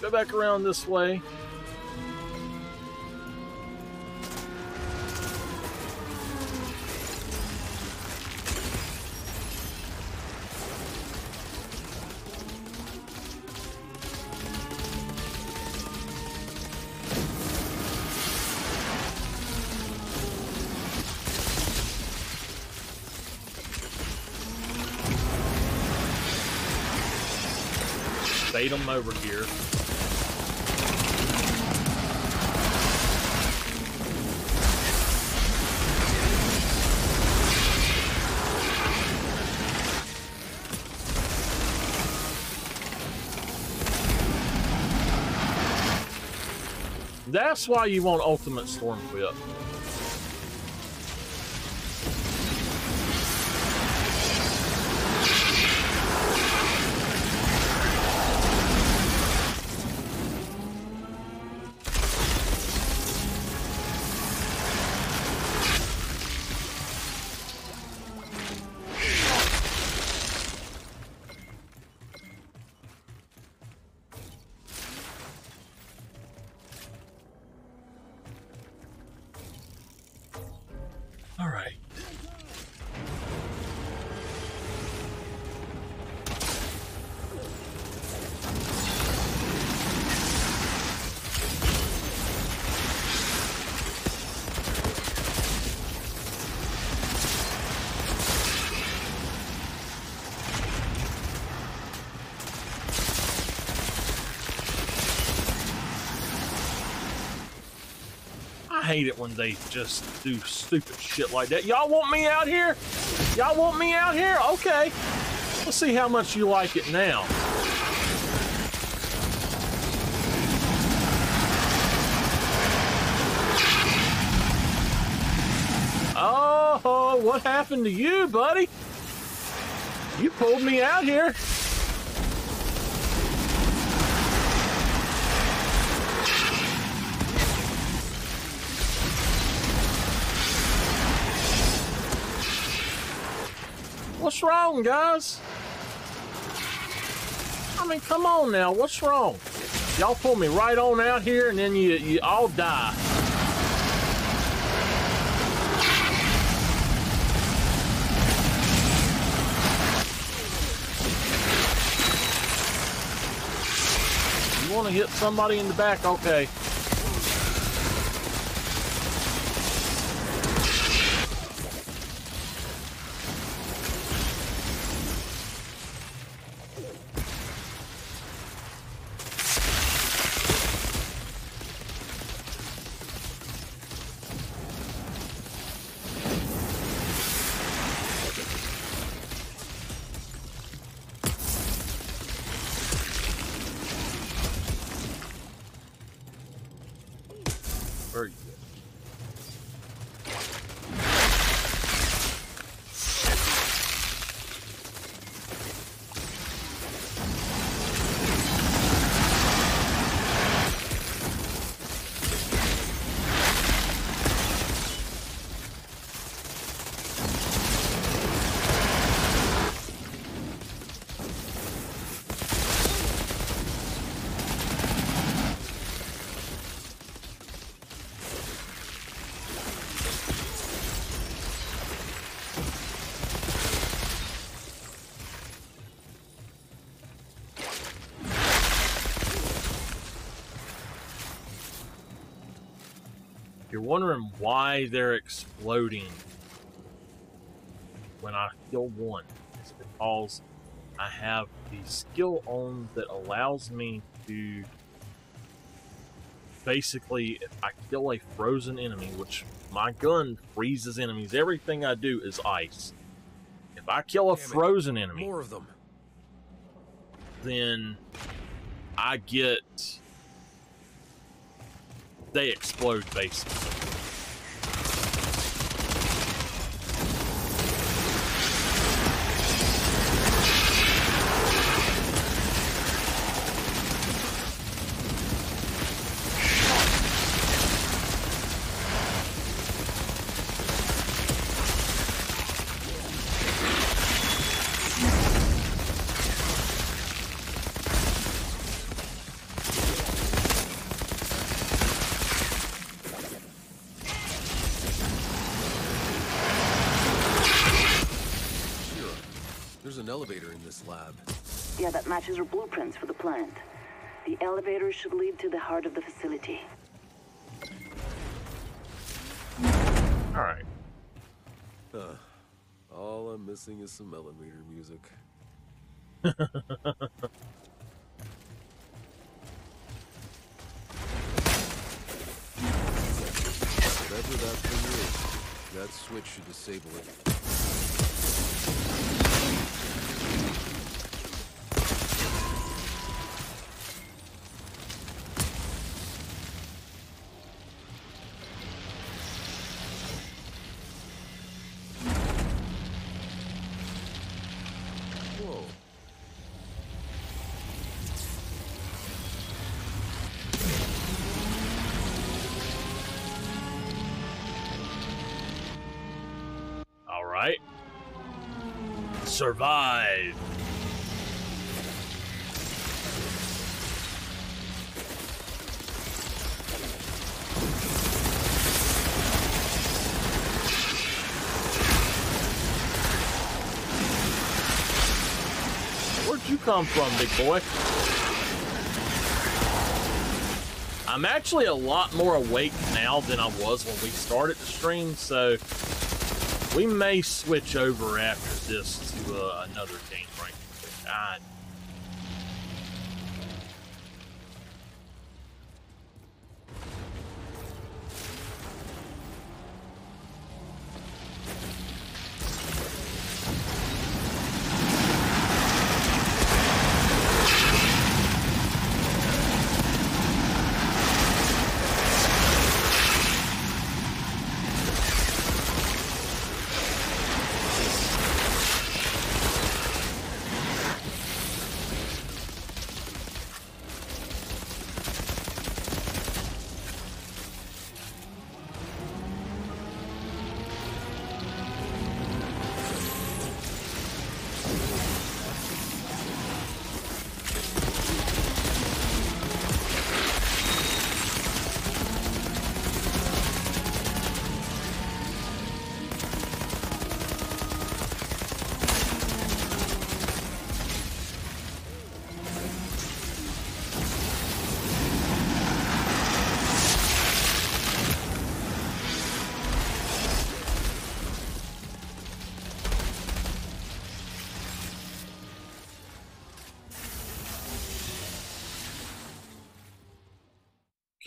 Go back around this way. Bait them over here. That's why you want Ultimate Storm Whip. I hate it when they just do stupid shit like that. Y'all want me out here? Y'all want me out here? Okay. Let's see how much you like it now. Oh, what happened to you, buddy? You pulled me out here. What's wrong, guys? I mean, come on now. What's wrong? Y'all pull me right on out here, and then you all die. You want to hit somebody in the back? Okay. You're wondering why they're exploding when I kill one. It's because I have the skill on that allows me to basically, if I kill a frozen enemy, which my gun freezes enemies, everything I do is ice. If I kill a frozen enemy, more of them, then I get... they explode, basically. Elevator in this lab. Yeah, that matches our blueprints for the plant. The elevator should lead to the heart of the facility. All right. All I'm missing is some elevator music. Whatever that thing is, that switch should disable it. Survive. Where'd you come from, big boy? I'm actually a lot more awake now than I was when we started the stream, so we may switch over after this to another game right now. God.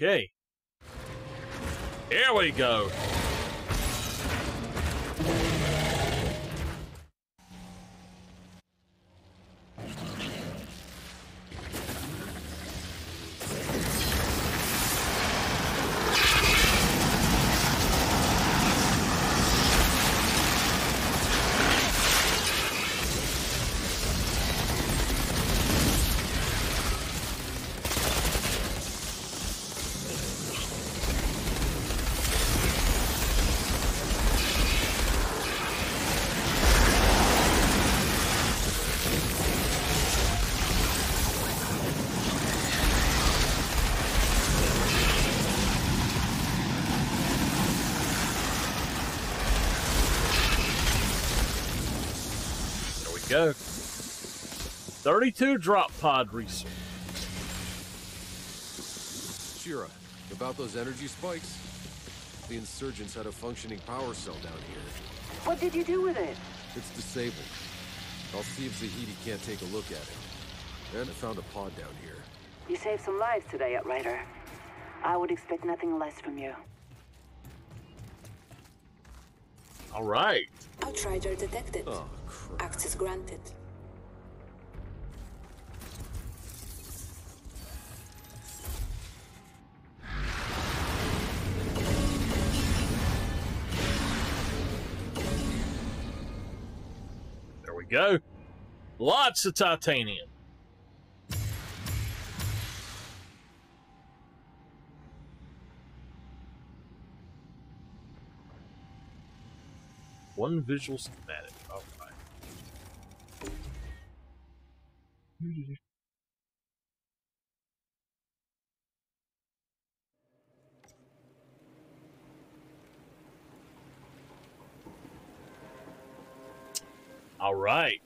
Okay, here we go. go. 32 drop pod research. Shira, about those energy spikes? The insurgents had a functioning power cell down here. What did you do with it? It's disabled. I'll see if Zahidi can't take a look at it. And I found a pod down here. You saved some lives today, Outrider. I would expect nothing less from you. All right. Outrider detected. Oh, crap. Access granted. There we go. Lots of titanium. One visual schematic. All right. All right.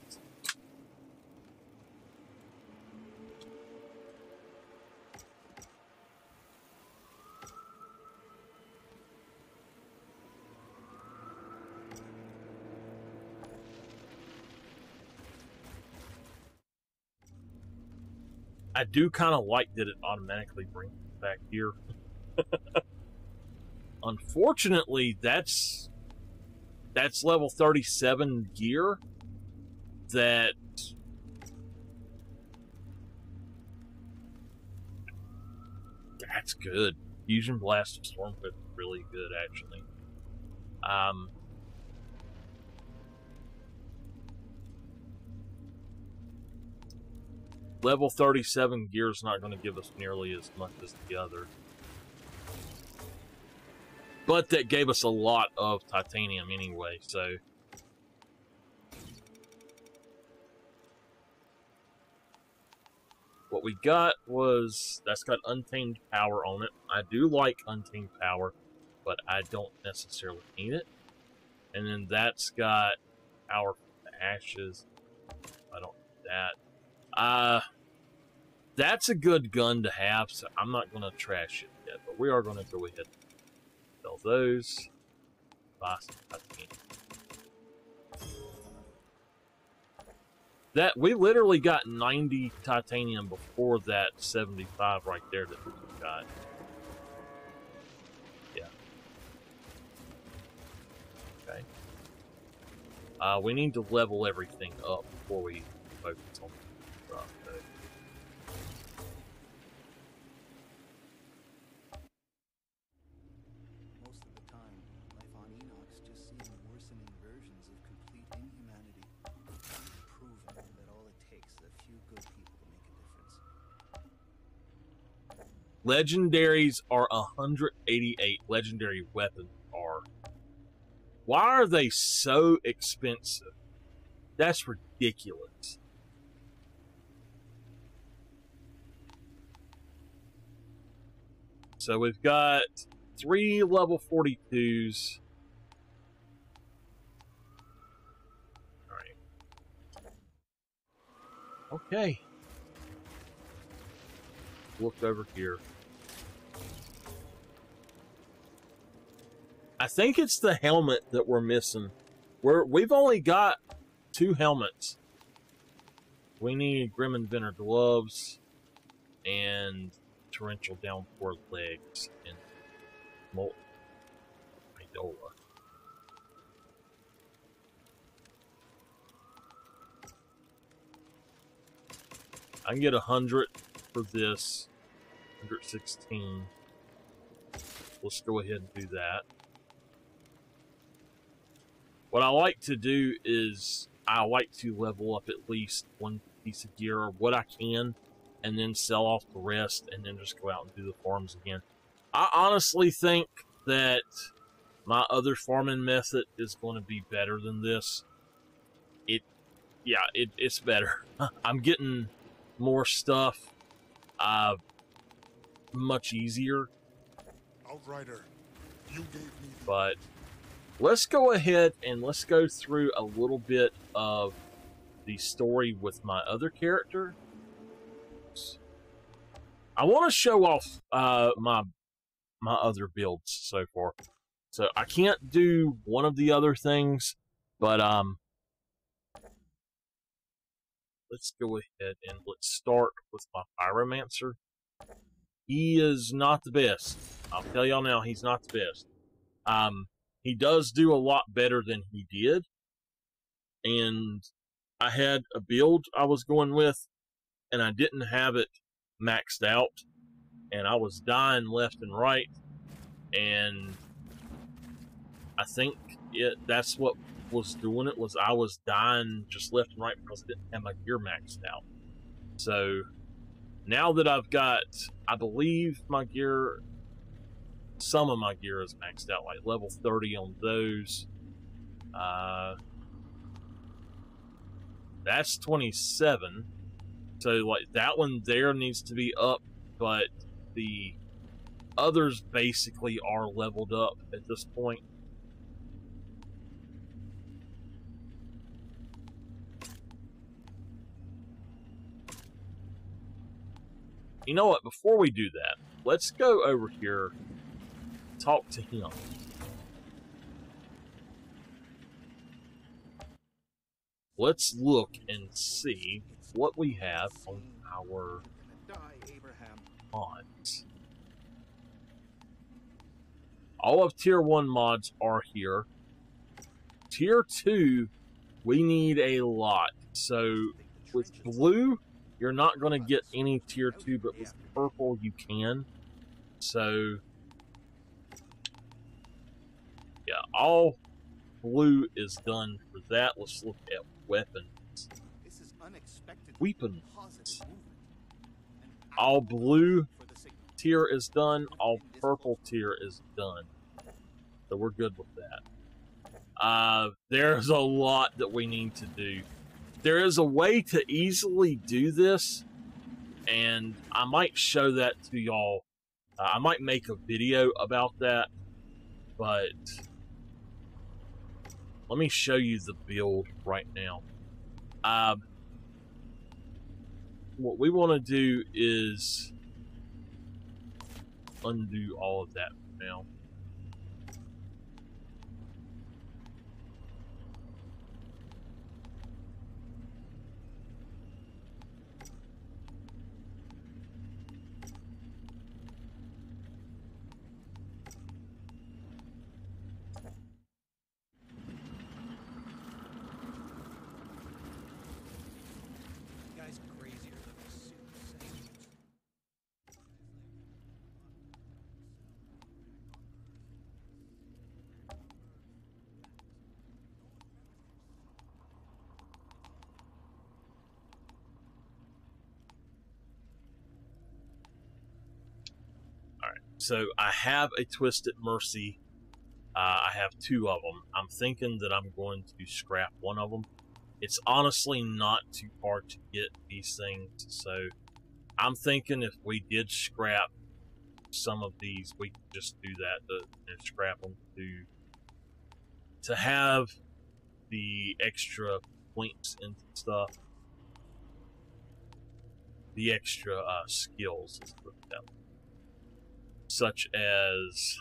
I do kind of like that it automatically brings it back here. Unfortunately, that's level 37 gear that that's good. Fusion Blast and Storm Whip is really good, actually. Level 37 gear is not going to give us nearly as much as the other. But that gave us a lot of titanium anyway, so... What we got was... That's got Untamed Power on it. I do like Untamed Power, but I don't necessarily need it. And then that's got Power from the Ashes. I don't need that. That's a good gun to have, so I'm not going to trash it yet, but we are going to go ahead and sell those. Buy some titanium. That, we literally got 90 titanium before that 75 right there that we got. Yeah. Okay. We need to level everything up before we focus on that. Most of the time, life on Enoch's just seems worsening versions of complete inhumanity. Proven that all it takes is a few good people to make a difference. Legendaries are 188. Legendary weapons are. Why are they so expensive? That's ridiculous. So we've got 3 level 42s. All right. Okay. Looked over here. I think it's the helmet that we're missing. We've only got 2 helmets. We need Grim Inventor gloves and Torrential Downpour legs and Molten Idola. I can get 100 for this. 116. Let's go ahead and do that. What I like to do is I like to level up at least one piece of gear or what I can, and then sell off the rest, and then just go out and do the farms again. I honestly think that my other farming method is going to be better than this. It's better. I'm getting more stuff much easier. Outrider, you gave me. But let's go ahead and let's go through a little bit of the story with my other character. I want to show off my other builds so far. So I can't do one of the other things, but let's go ahead and let's start with my Pyromancer. He is not the best. I'll tell y'all now, he's not the best. He does do a lot better than he did. And I had a build I was going with, and I didn't have it maxed out, and I was dying left and right, and I think that's what was doing it, was I was dying just left and right because I didn't have my gear maxed out. So now that I've got, I believe my gear, some of my gear is maxed out, like level 30 on those. That's 27. So like that one there needs to be up, but the others basically are leveled up at this point. You know what, before we do that, let's go over here, talk to him. Let's look and see what we have on our mods. All of tier 1 mods are here. Tier 2, we need a lot. So with blue, you're not going to get any tier 2, but with purple, you can. So yeah, all blue is done for that. Let's look at weapons. This is unexpected. Weapons. All blue tier is done. All purple tier is done. So we're good with that. There's a lot that we need to do. There is a way to easily do this, and I might show that to y'all. I might make a video about that, but let me show you the build right now. What we want to do is undo all of that for now. So I have a Twisted Mercy. I have two of them. I'm thinking that I'm going to scrap one of them. It's honestly not too hard to get these things. So I'm thinking if we did scrap some of these, we could just do that and scrap them to have the extra points and stuff. The extra skills is what that was. Such as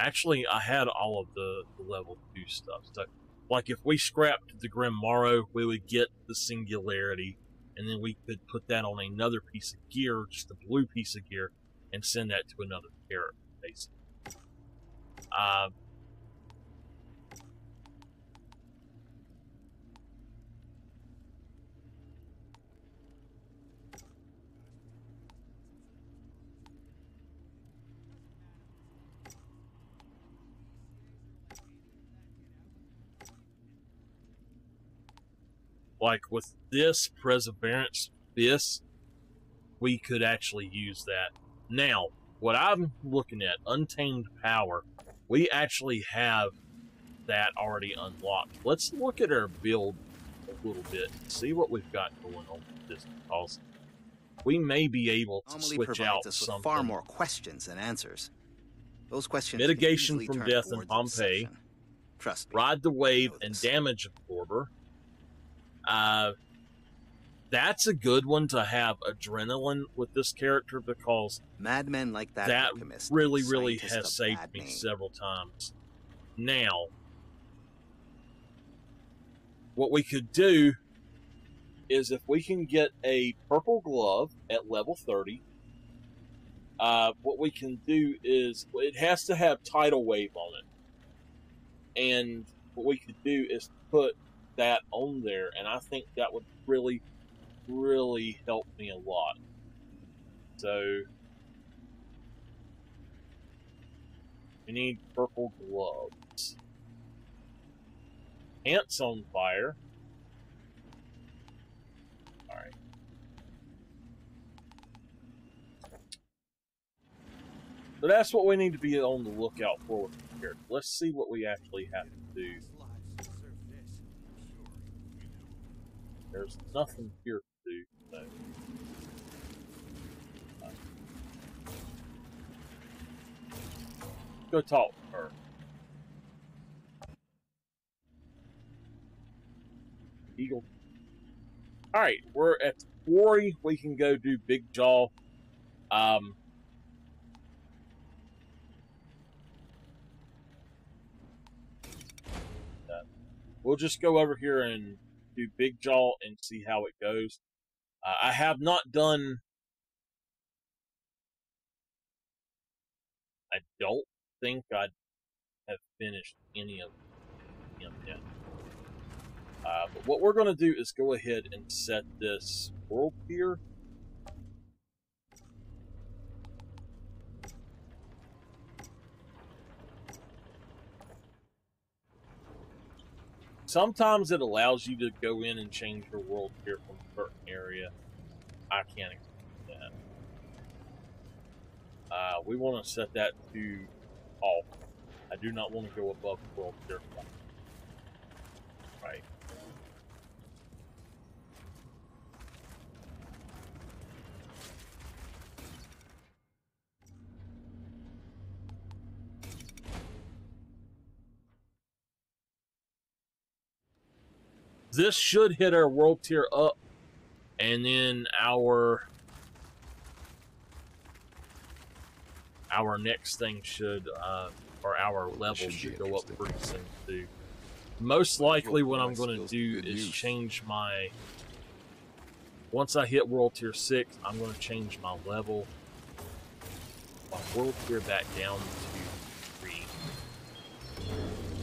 actually I had all of the level 2 stuff. So like if we scrapped the Grim Morrow, we would get the Singularity, and then we could put that on another piece of gear, just a blue piece of gear, and send that to another character basically. Like with this Perseverance Fist, we could actually use that. Now, what I'm looking at, Untamed Power, we actually have that already unlocked. Let's look at our build a little bit, see what we've got going on with this, because we may be able to switch out something. Far more questions than answers. Those questions. Mitigation from Death in Pompeii. Trust me. Ride the Wave and Damage Absorber. That's a good one to have adrenaline with this character, because madmen like that really has saved me several times. Now, what we could do is if we can get a purple glove at level 30, what we can do is it has to have Tidal Wave on it. And what we could do is put that on there, and I think that would really help me a lot. So we need purple gloves. Ants on fire. All right. So that's what we need to be on the lookout for here. Let's see what we actually have to do. There's nothing here to do. So. Right. Go talk to her. Eagle. Alright, we're at the quarry. We can go do Big Jaw. We'll just go over here and do Big Jaw and see how it goes. I have not done... I don't think I have finished any of them yet. But what we're going to do is go ahead and set this world here. Sometimes it allows you to go in and change your world here from a certain area. I can't explain that. We want to set that to off. I do not want to go above world here. Right. This should hit our world tier up, and then our next thing should, or our level should go up pretty soon too. Most likely what I'm going to do is change my, once I hit world tier 6, I'm going to change my level, my world tier back down to 3,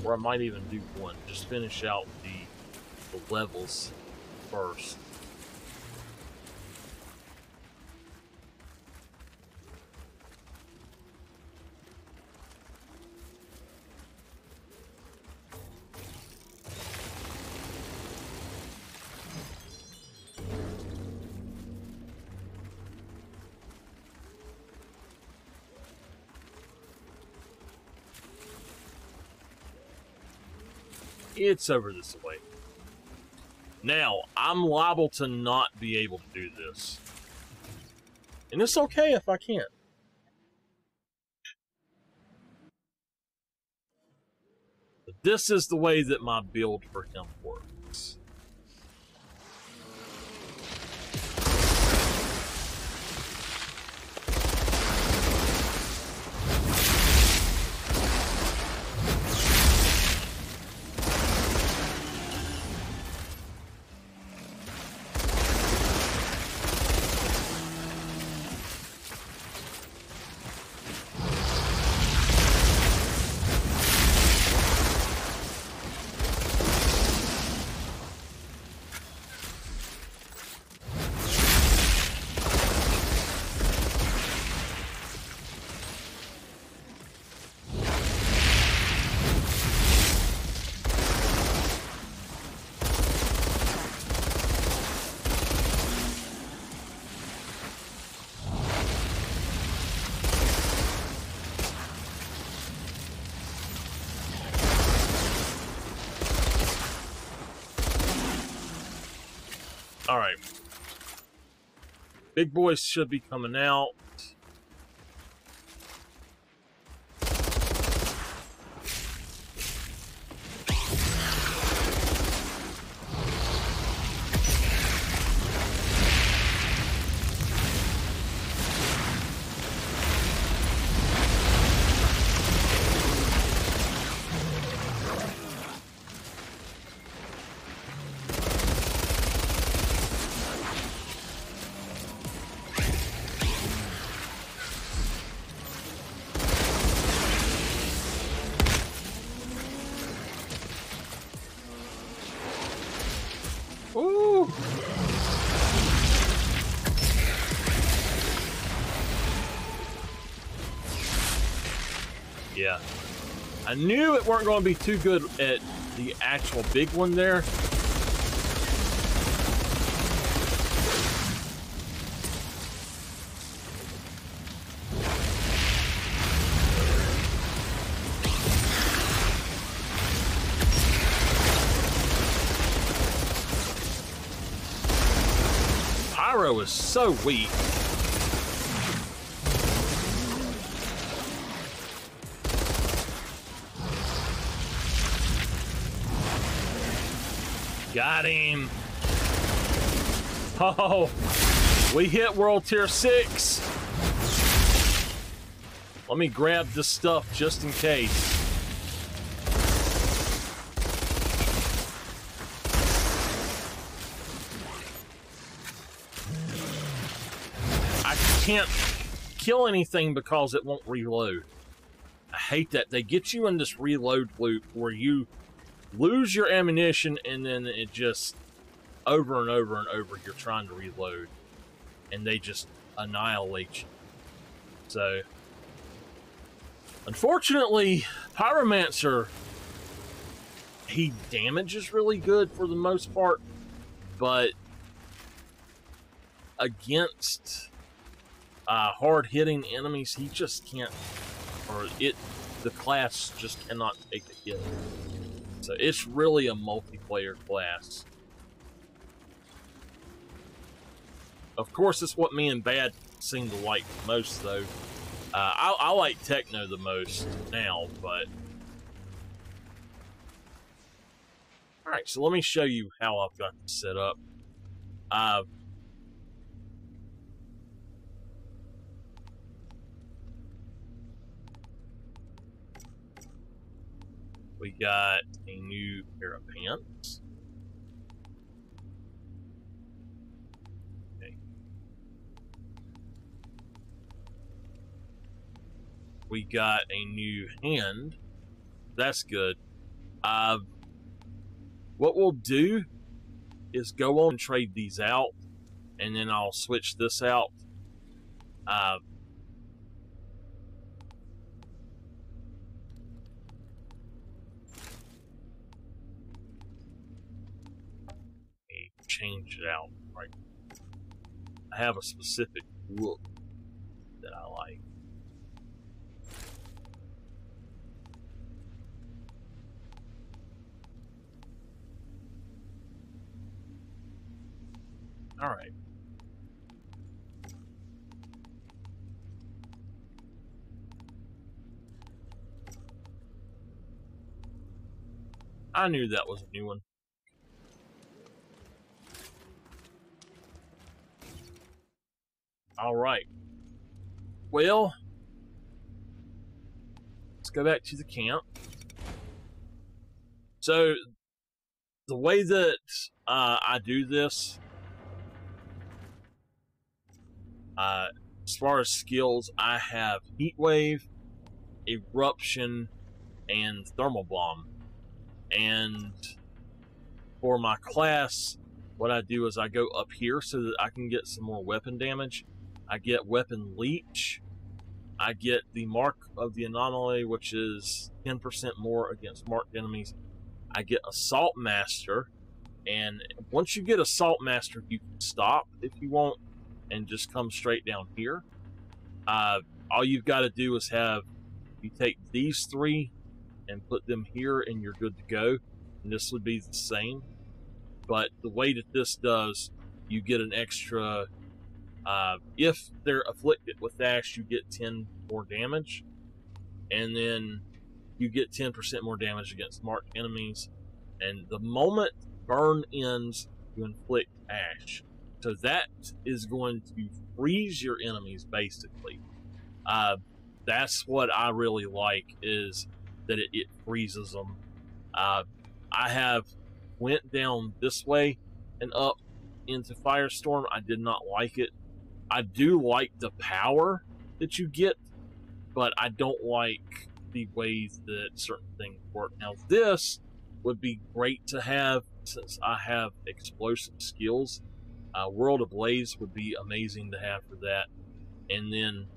or I might even do 1, just finish out the levels first. It's over this way. Now, I'm liable to not be able to do this. And it's okay if I can't. But this is the way that my build for him works. Big boys should be coming out. Yeah. I knew it weren't going to be too good at the actual big one there. Pyro is so weak. Got him. Oh, we hit World Tier 6. Let me grab this stuff just in case. I can't kill anything because it won't reload. I hate that. They get you in this reload loop where you lose your ammunition, and then it just over and over and over. You're trying to reload, and they just annihilate you. So, unfortunately, Pyromancer, he damages really good for the most part, but against hard-hitting enemies, he just can't, or it, the class just cannot take the hit. So it's really a multiplayer class. Of course, it's what me and Bad seem to like most, though. I like Techno the most now, but... Alright, so let me show you how I've got this set up. We got a new pair of pants. Okay. We got a new hand. That's good. What we'll do is go on and trade these out, and then I'll switch this out. Change it out, right? I have a specific look that I like. All right. I knew that was a new one. All right, well, let's go back to the camp. So the way that I do this, as far as skills, I have Heat Wave, Eruption, and Thermal Bomb. And for my class, what I do is I go up here so that I can get some more weapon damage. I get Weapon Leech. I get the Mark of the Anomaly, which is 10% more against marked enemies. I get Assault Master. And once you get Assault Master, you can stop if you want and just come straight down here. All you've got to do is have... You take these three and put them here and you're good to go. And this would be the same. But the way that this does, you get an extra... if they're afflicted with Dash, you get 10 more damage, and then you get 10% more damage against marked enemies, and the moment burn ends, you inflict Ash. So that is going to freeze your enemies, basically. That's what I really like, is that it freezes them. I have went down this way and up into Firestorm. I did not like it. I do like the power that you get, but I don't like the ways that certain things work. Now, this would be great to have since I have explosive skills. World Ablaze would be amazing to have for that. And then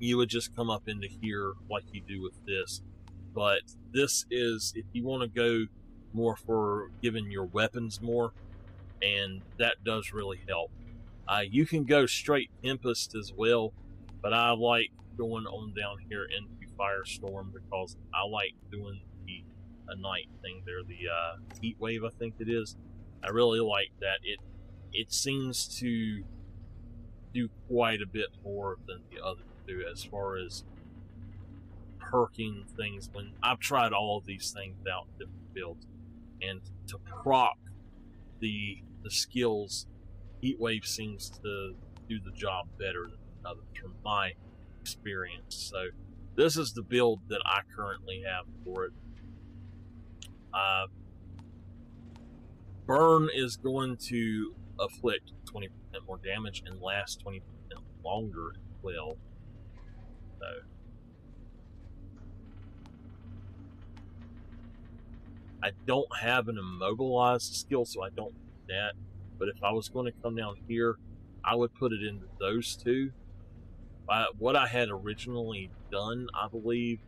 you would just come up into here like you do with this. But this is, if you want to go more for giving your weapons more, and that does really help. You can go straight Tempest as well, but I like going on down here into Firestorm because I like doing the night thing there, the heat wave I think it is. I really like that. It seems to do quite a bit more than the other two as far as perking things. When I've tried all of these things out in different builds, and to proc the skills, Heatwave seems to do the job better than others from my experience. So this is the build that I currently have for it. Burn is going to afflict 20% more damage and last 20% longer as well. So I don't have an immobilized skill, so I don't do that. But if I was going to come down here, I would put it into those two. What I had originally done, I believe,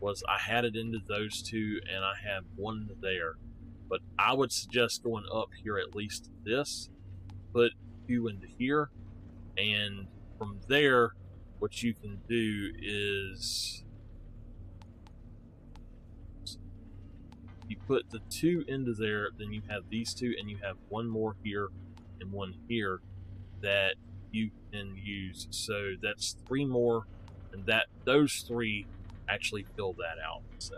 was I had it into those two and I had one there. But I would suggest going up here at least to this. Put two into here. And from there, what you can do is you put the two into there, then you have these two, and you have one more here and one here that you can use. So that's three more, and that those three actually fill that out. So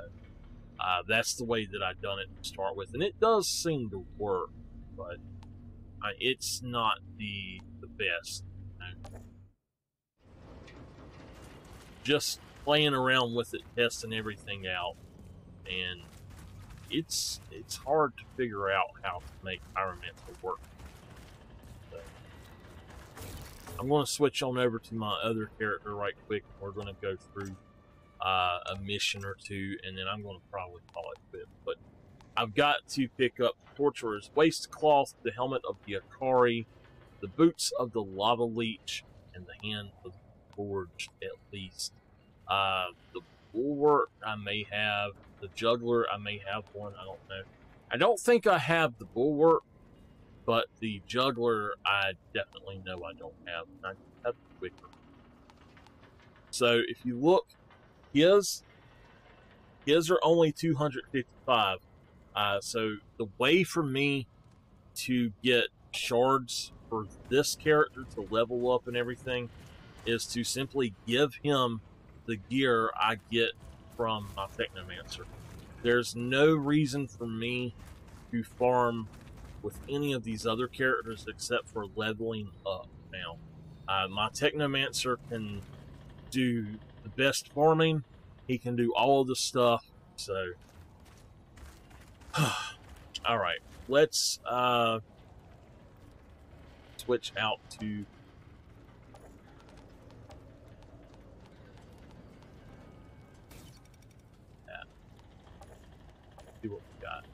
that's the way that I've done it to start with, and it does seem to work, but it's not the best. Just playing around with it, testing everything out, and it's hard to figure out how to make Pyromancer work. So, I'm going to switch on over to my other character right quick. We're going to go through a mission or two, and then I'm going to probably call it quit. But I've got to pick up the Torturer's Waistcloth, the Helmet of the Akari, the Boots of the Lava Leech, and the Hand of the Forged, at least. The Bulwark I may have. The Juggler, I may have one, I don't know. I don't think I have the Bulwark, but the Juggler, I definitely know I don't have. I have the Quicker. So if you look, his are only 255. So the way for me to get shards for this character to level up and everything is to simply give him the gear I get from my Technomancer. There's no reason for me to farm with any of these other characters except for leveling up now. My Technomancer can do the best farming. He can do all of the stuff. So, alright. Let's switch out to see what we got.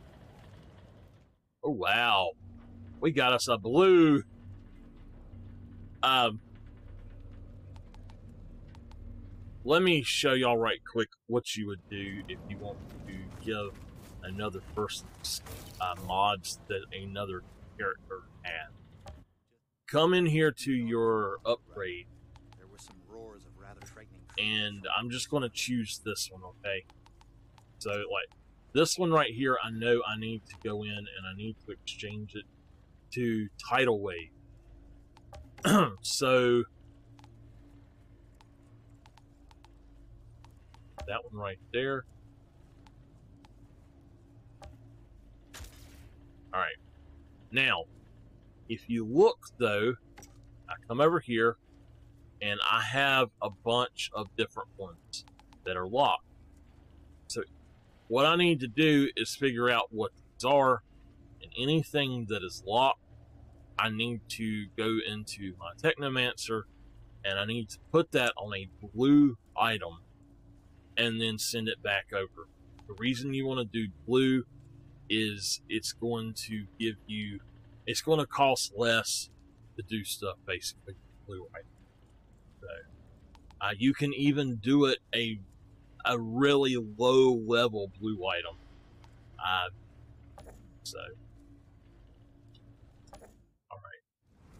Oh wow, we got us a blue. Let me show y'all right quick what you would do if you want to give another person's mods that another character had. Come in here to your upgrade. There were some roars of rather frightening. And I'm just going to choose this one, okay? So like, this one right here, I know I need to go in and I need to exchange it to Tidal Wave. So, that one right there. Alright. Now, if you look though, I come over here and I have a bunch of different ones that are locked. So, what I need to do is figure out what these are, and anything that is locked, I need to go into my Technomancer, and I need to put that on a blue item, and then send it back over. The reason you want to do blue is it's going to give you, it's going to cost less to do stuff, basically, blue item. So, You can even do it a really low level blue item. So, all right,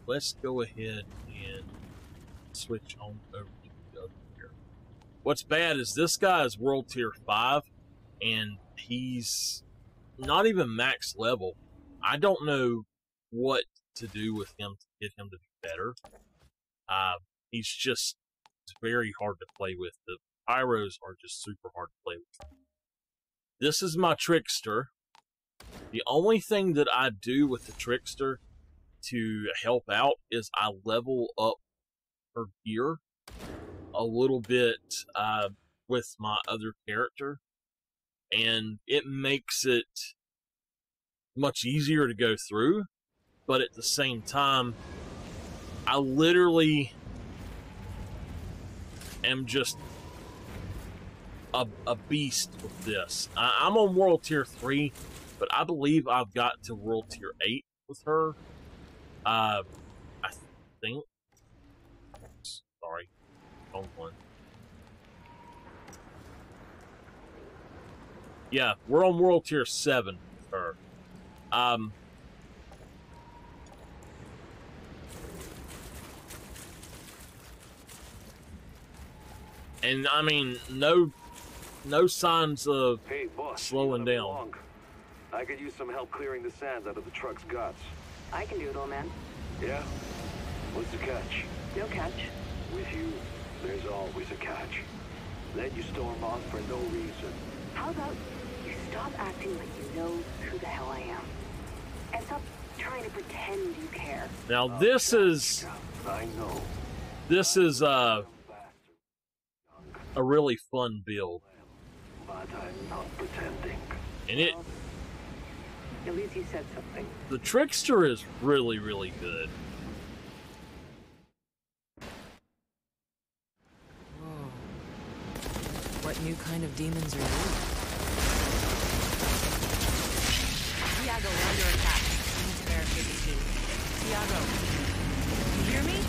let's go ahead and switch on over to the other tier. What's bad is this guy is World Tier 5, and he's not even max level. I don't know what to do with him to get him to be better. He's just very hard to play with. The Pyros are just super hard to play with. This is my Trickster. The only thing that I do with the Trickster to help out is I level up her gear a little bit with my other character, and it makes it much easier to go through, but at the same time, I literally am just a beast with this. I'm on World Tier 3, but I believe I've got to World Tier 8 with her. I think. Sorry. Wrong one. Yeah, we're on World Tier 7 with her. And I mean, no signs of slowing down. I could use some help clearing the sands out of the truck's guts. I can do it, old man. Yeah? What's the catch? No catch. With you, there's always a catch. Then you storm off for no reason. How about you stop acting like you know who the hell I am? And stop trying to pretend you care. Now this is... I know. This is, a really fun build. But I'm not pretending. And it... At least you said something. The Trickster is really, really good. Whoa. What new kind of demons are you? Thiago, under attack. I need to barricade the team. Thiago, you hear me?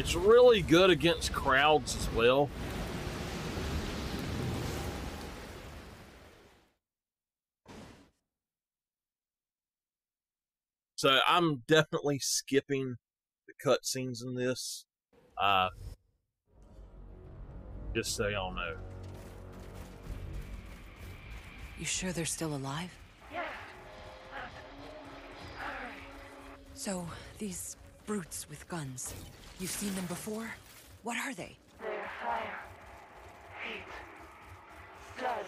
It's really good against crowds as well. So I'm definitely skipping the cutscenes in this. Just so y'all know. You sure they're still alive? Yes. So these brutes with guns. You've seen them before? What are they? They're fire, heat, blood.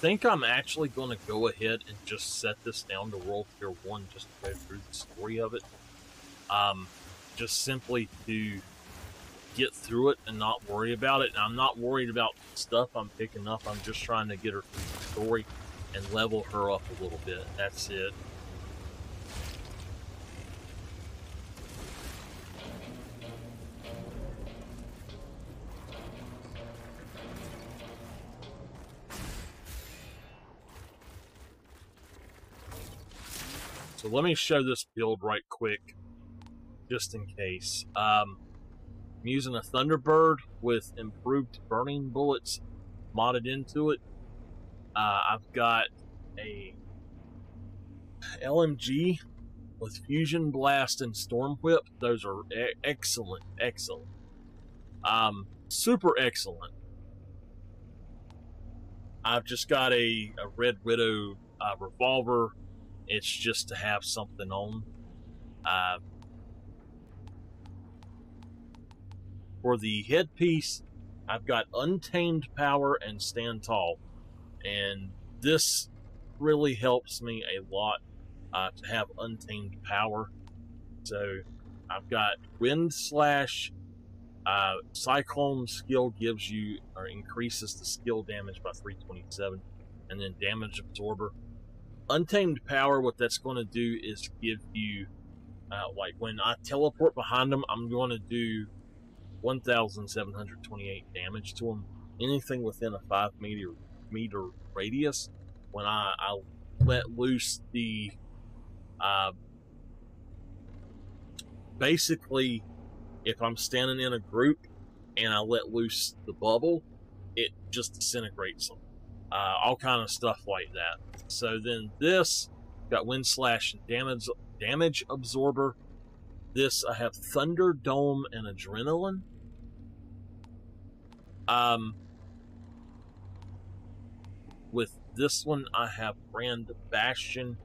think I'm actually going to go ahead and just set this down to World Tier 1 just to go through the story of it. Just simply to get through it and not worry about it. And I'm not worried about stuff I'm picking up. I'm just trying to get her through the story and level her up a little bit. That's it. So let me show this build right quick, just in case. I'm using a Thunderbird with improved burning bullets modded into it. I've got a LMG with Fusion Blast and Storm Whip. Those are excellent, excellent. Super excellent. I've just got a Red Widow revolver. It's just to have something on. For the headpiece, I've got Untamed Power and Stand Tall. And this really helps me a lot to have Untamed Power. So I've got Wind Slash. Cyclone skill gives you, or increases the skill damage by 327. And then Damage Absorber. Untamed Power, what that's going to do is give you, like when I teleport behind them, I'm going to do 1,728 damage to them. Anything within a 5 meter radius. When I let loose the, basically, if I'm standing in a group and I let loose the bubble, it just disintegrates them. All kind of stuff like that. So then this, got Wind Slash and damage Absorber. This, I have Thunder Dome and Adrenaline. With this one, I have Grand Bastion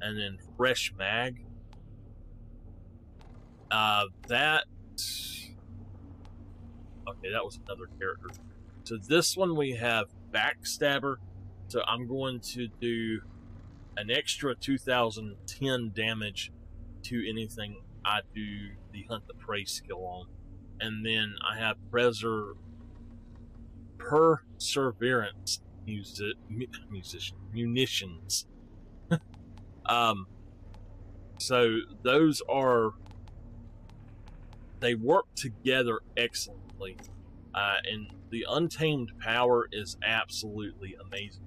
and then Fresh Mag. Okay, that was another character. So this one we have Backstabber, so I'm going to do an extra 2010 damage to anything I do the Hunt the Prey skill on. And then I have Perseverance Munitions. So those are, they work together excellently. And the Untamed Power is absolutely amazing.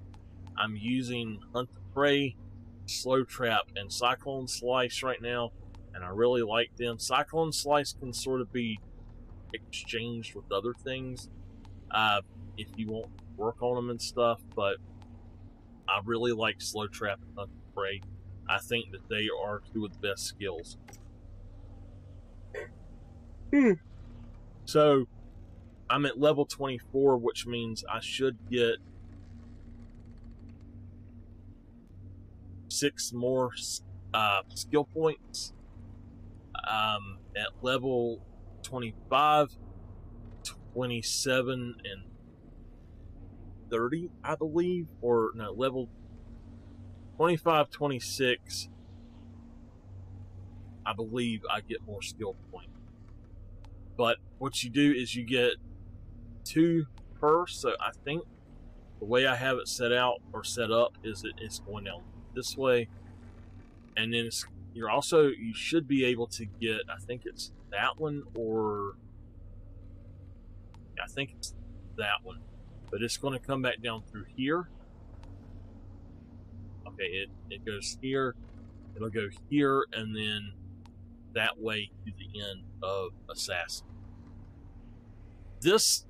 I'm using Hunt the Prey, Slow Trap, and Cyclone Slice right now, and I really like them. Cyclone Slice can sort of be exchanged with other things if you want to work on them and stuff, but I really like Slow Trap and Hunt the Prey. I think that they are two of the best skills. So I'm at level 24, which means I should get 6 more skill points. At level 25, 27, and 30, I believe. Or, no, level 25, 26, I believe I get more skill points. But what you do is you get 2 per, so I think the way I have it set out or set up is it's going down this way, and then you're also, you should be able to get, I think it's that one, or I think it's that one, but it's going to come back down through here. Okay, it goes here, it'll go here, and then that way to the end of Assassin. This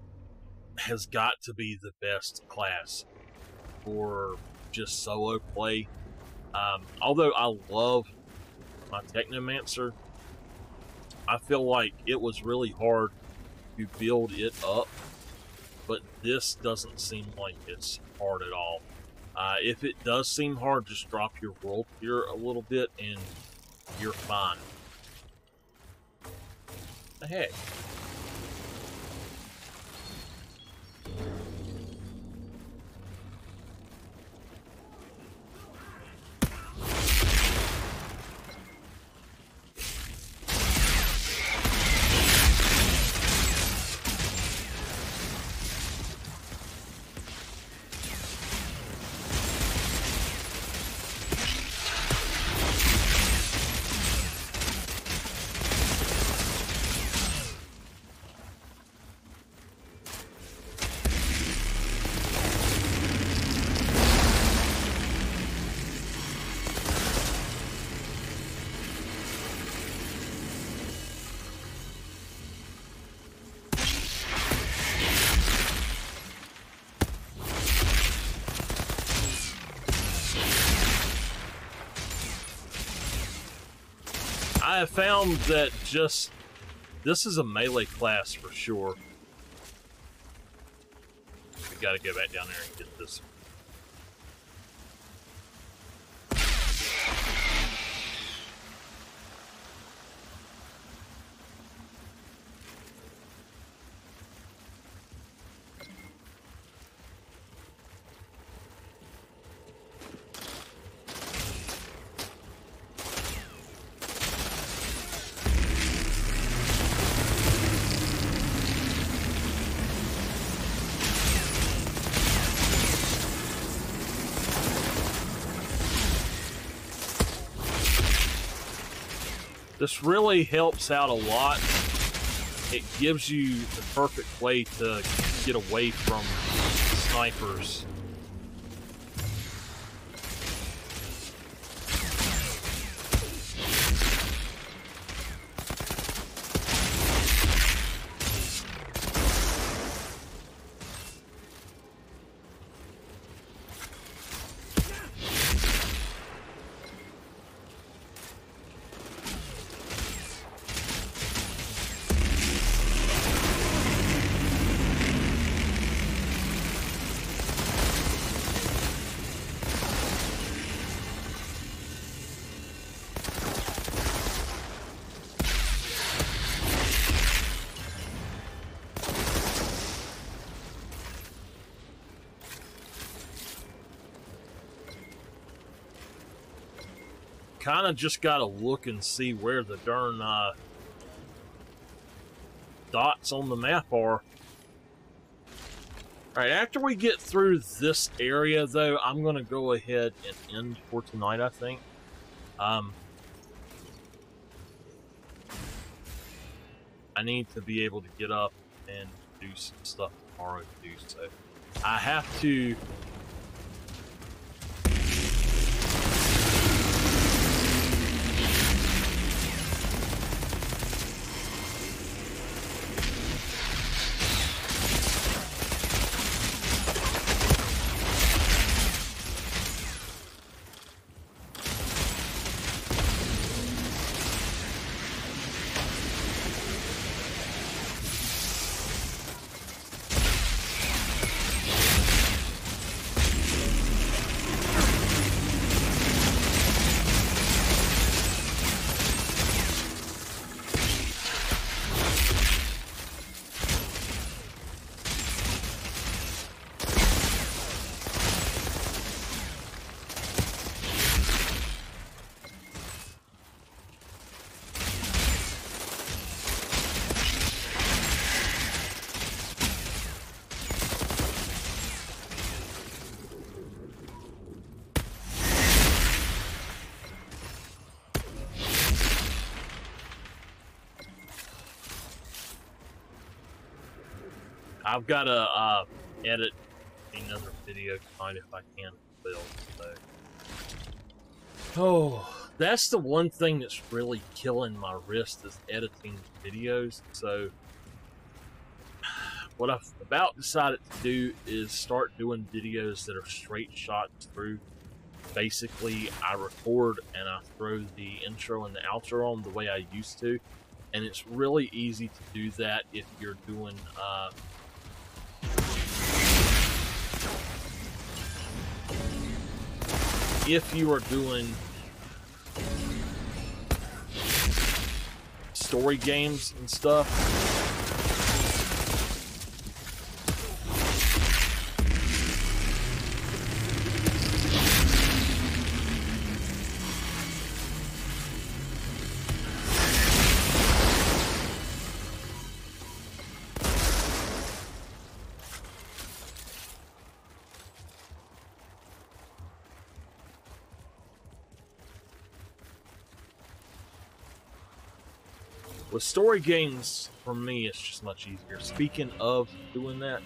has got to be the best class for just solo play. Although I love my Technomancer, I feel like it was really hard to build it up, but this doesn't seem like it's hard at all. If it does seem hard, just drop your world tier a little bit and you're fine. The heck? I have found that just... This is a melee class for sure. We gotta go back down there and get this one. This really helps out a lot. It gives you the perfect way to get away from snipers. Kind of just gotta look and see where the darn dots on the map are. Alright, after we get through this area though, I'm gonna go ahead and end for tonight, I think. I need to be able to get up and do some stuff tomorrow to do so. I have to... I've got to edit another video tonight if I can build. So. Oh, that's the one thing that's really killing my wrist is editing videos. So what I've about decided to do is start doing videos that are straight shots through. Basically, I record and I throw the intro and the outro on the way I used to. And it's really easy to do that if you're doing... if you are doing story games and stuff, story games, for me, it's just much easier. Speaking of doing that,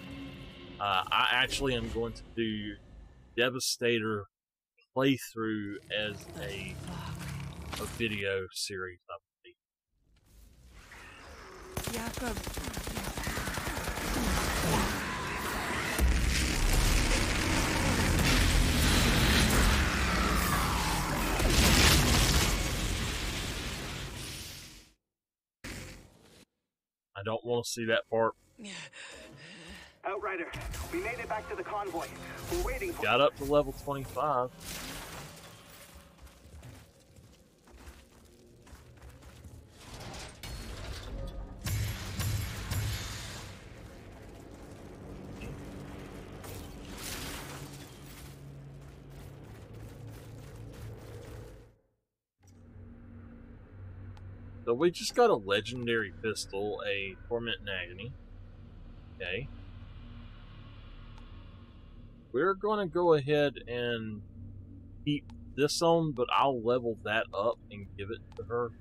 I actually am going to do Devastator playthrough as a video series, I believe. Jakob. I don't want to see that part. Outrider, we made it back to the convoy. We're waiting for... Got up to level 25. So we just got a legendary pistol, a Torment and Agony. Okay. We're going to go ahead and keep this on, but I'll level that up and give it to her.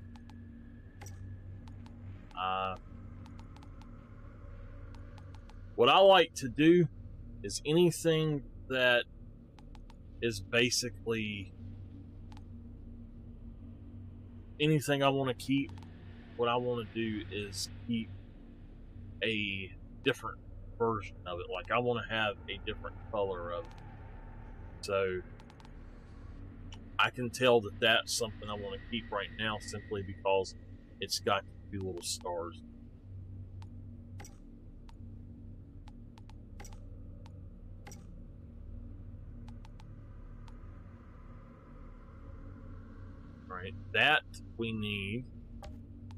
What I like to do is anything that is basically... anything I want to keep, what I want to do is keep a different version of it. Like, I want to have a different color of it. So, I can tell that that's something I want to keep right now simply because it's got a few little stars. Alright, that we need,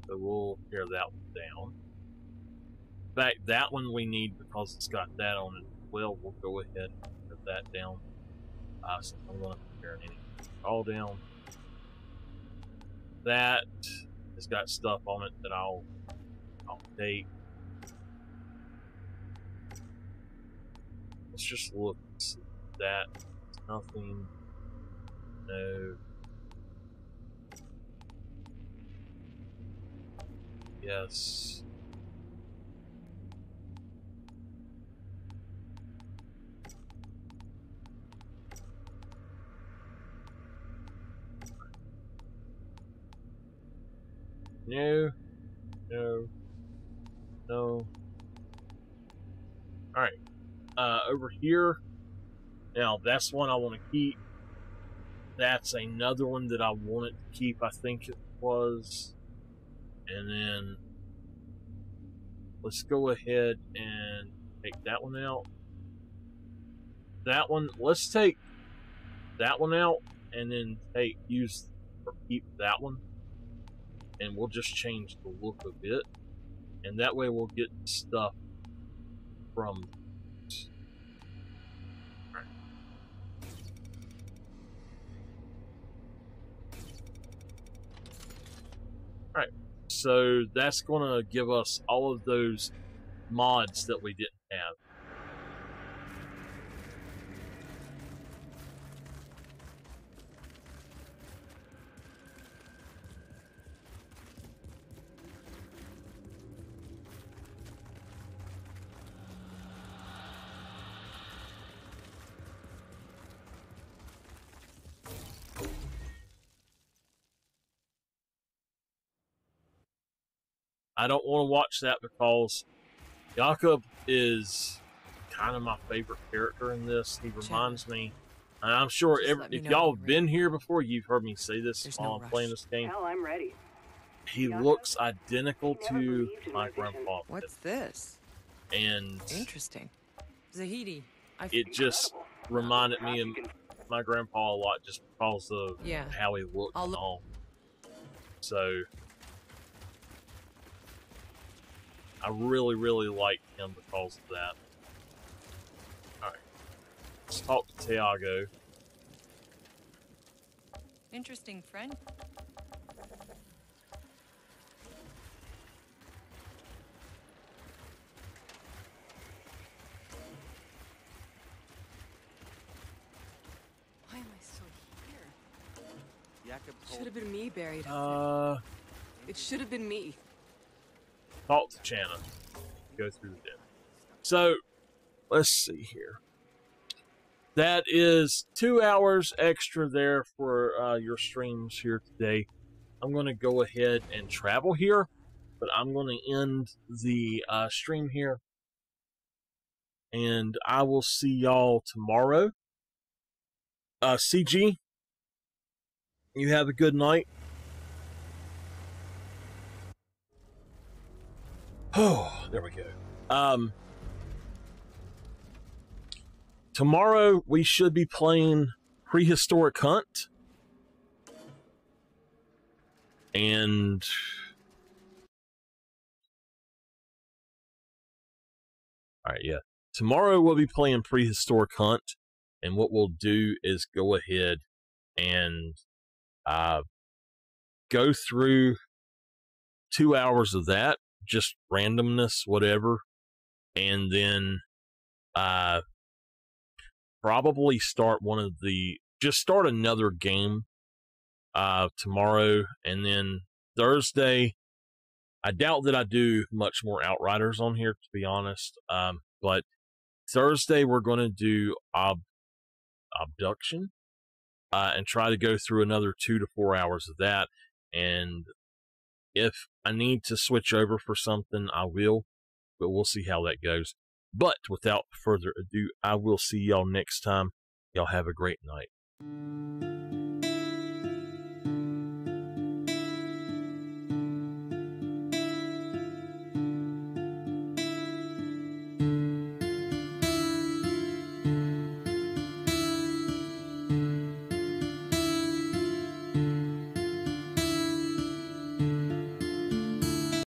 so we'll tear that one down. In fact, that one we need because it's got that on it as well. We'll go ahead and tear that down. So I'm going to tear anything all down. That has got stuff on it that I'll take. Let's just look and see that. Nothing. No. Yes. No. No. No. Alright. Over here. Now, that's one I want to keep. That's another one that I wanted to keep, I think it was. And then let's go ahead and take that one out. That one, let's take that one out and then take, use or keep that one. And we'll just change the look of it. And that way we'll get stuff from. Alright, so that's going to give us all of those mods that we didn't have. I don't want to watch that because Jakob is kind of my favorite character in this. He reminds me, and I'm sure if y'all have been here before, you've heard me say this while I'm playing this game. Hell, I'm ready. He looks identical to my grandpa. What's this? And interesting. Zahidi. It just reminded me of my grandpa a lot just because of how he looked and all. So I really, really like him because of that. Alright. Let's talk to Thiago. Interesting friend. Why am I still here? Should have been me buried. It should have been me. Talk to Chana. Go through the den. So, let's see here. That is 2 hours extra there for your streams here today. I'm going to go ahead and travel here, but I'm going to end the stream here. And I will see y'all tomorrow. CG, you have a good night. Oh, there we go. Tomorrow we should be playing Prehistoric Hunt. And all right, yeah. Tomorrow we'll be playing Prehistoric Hunt, and what we'll do is go ahead and go through 2 hours of that, just randomness, whatever, and then probably start one of the, just start another game tomorrow, and then Thursday. I doubt that I do much more Outriders on here, to be honest. But Thursday we're going to do Obduction, and try to go through another 2 to 4 hours of that. And if I need to switch over for something, I will, but we'll see how that goes. But without further ado, I will see y'all next time. Y'all have a great night.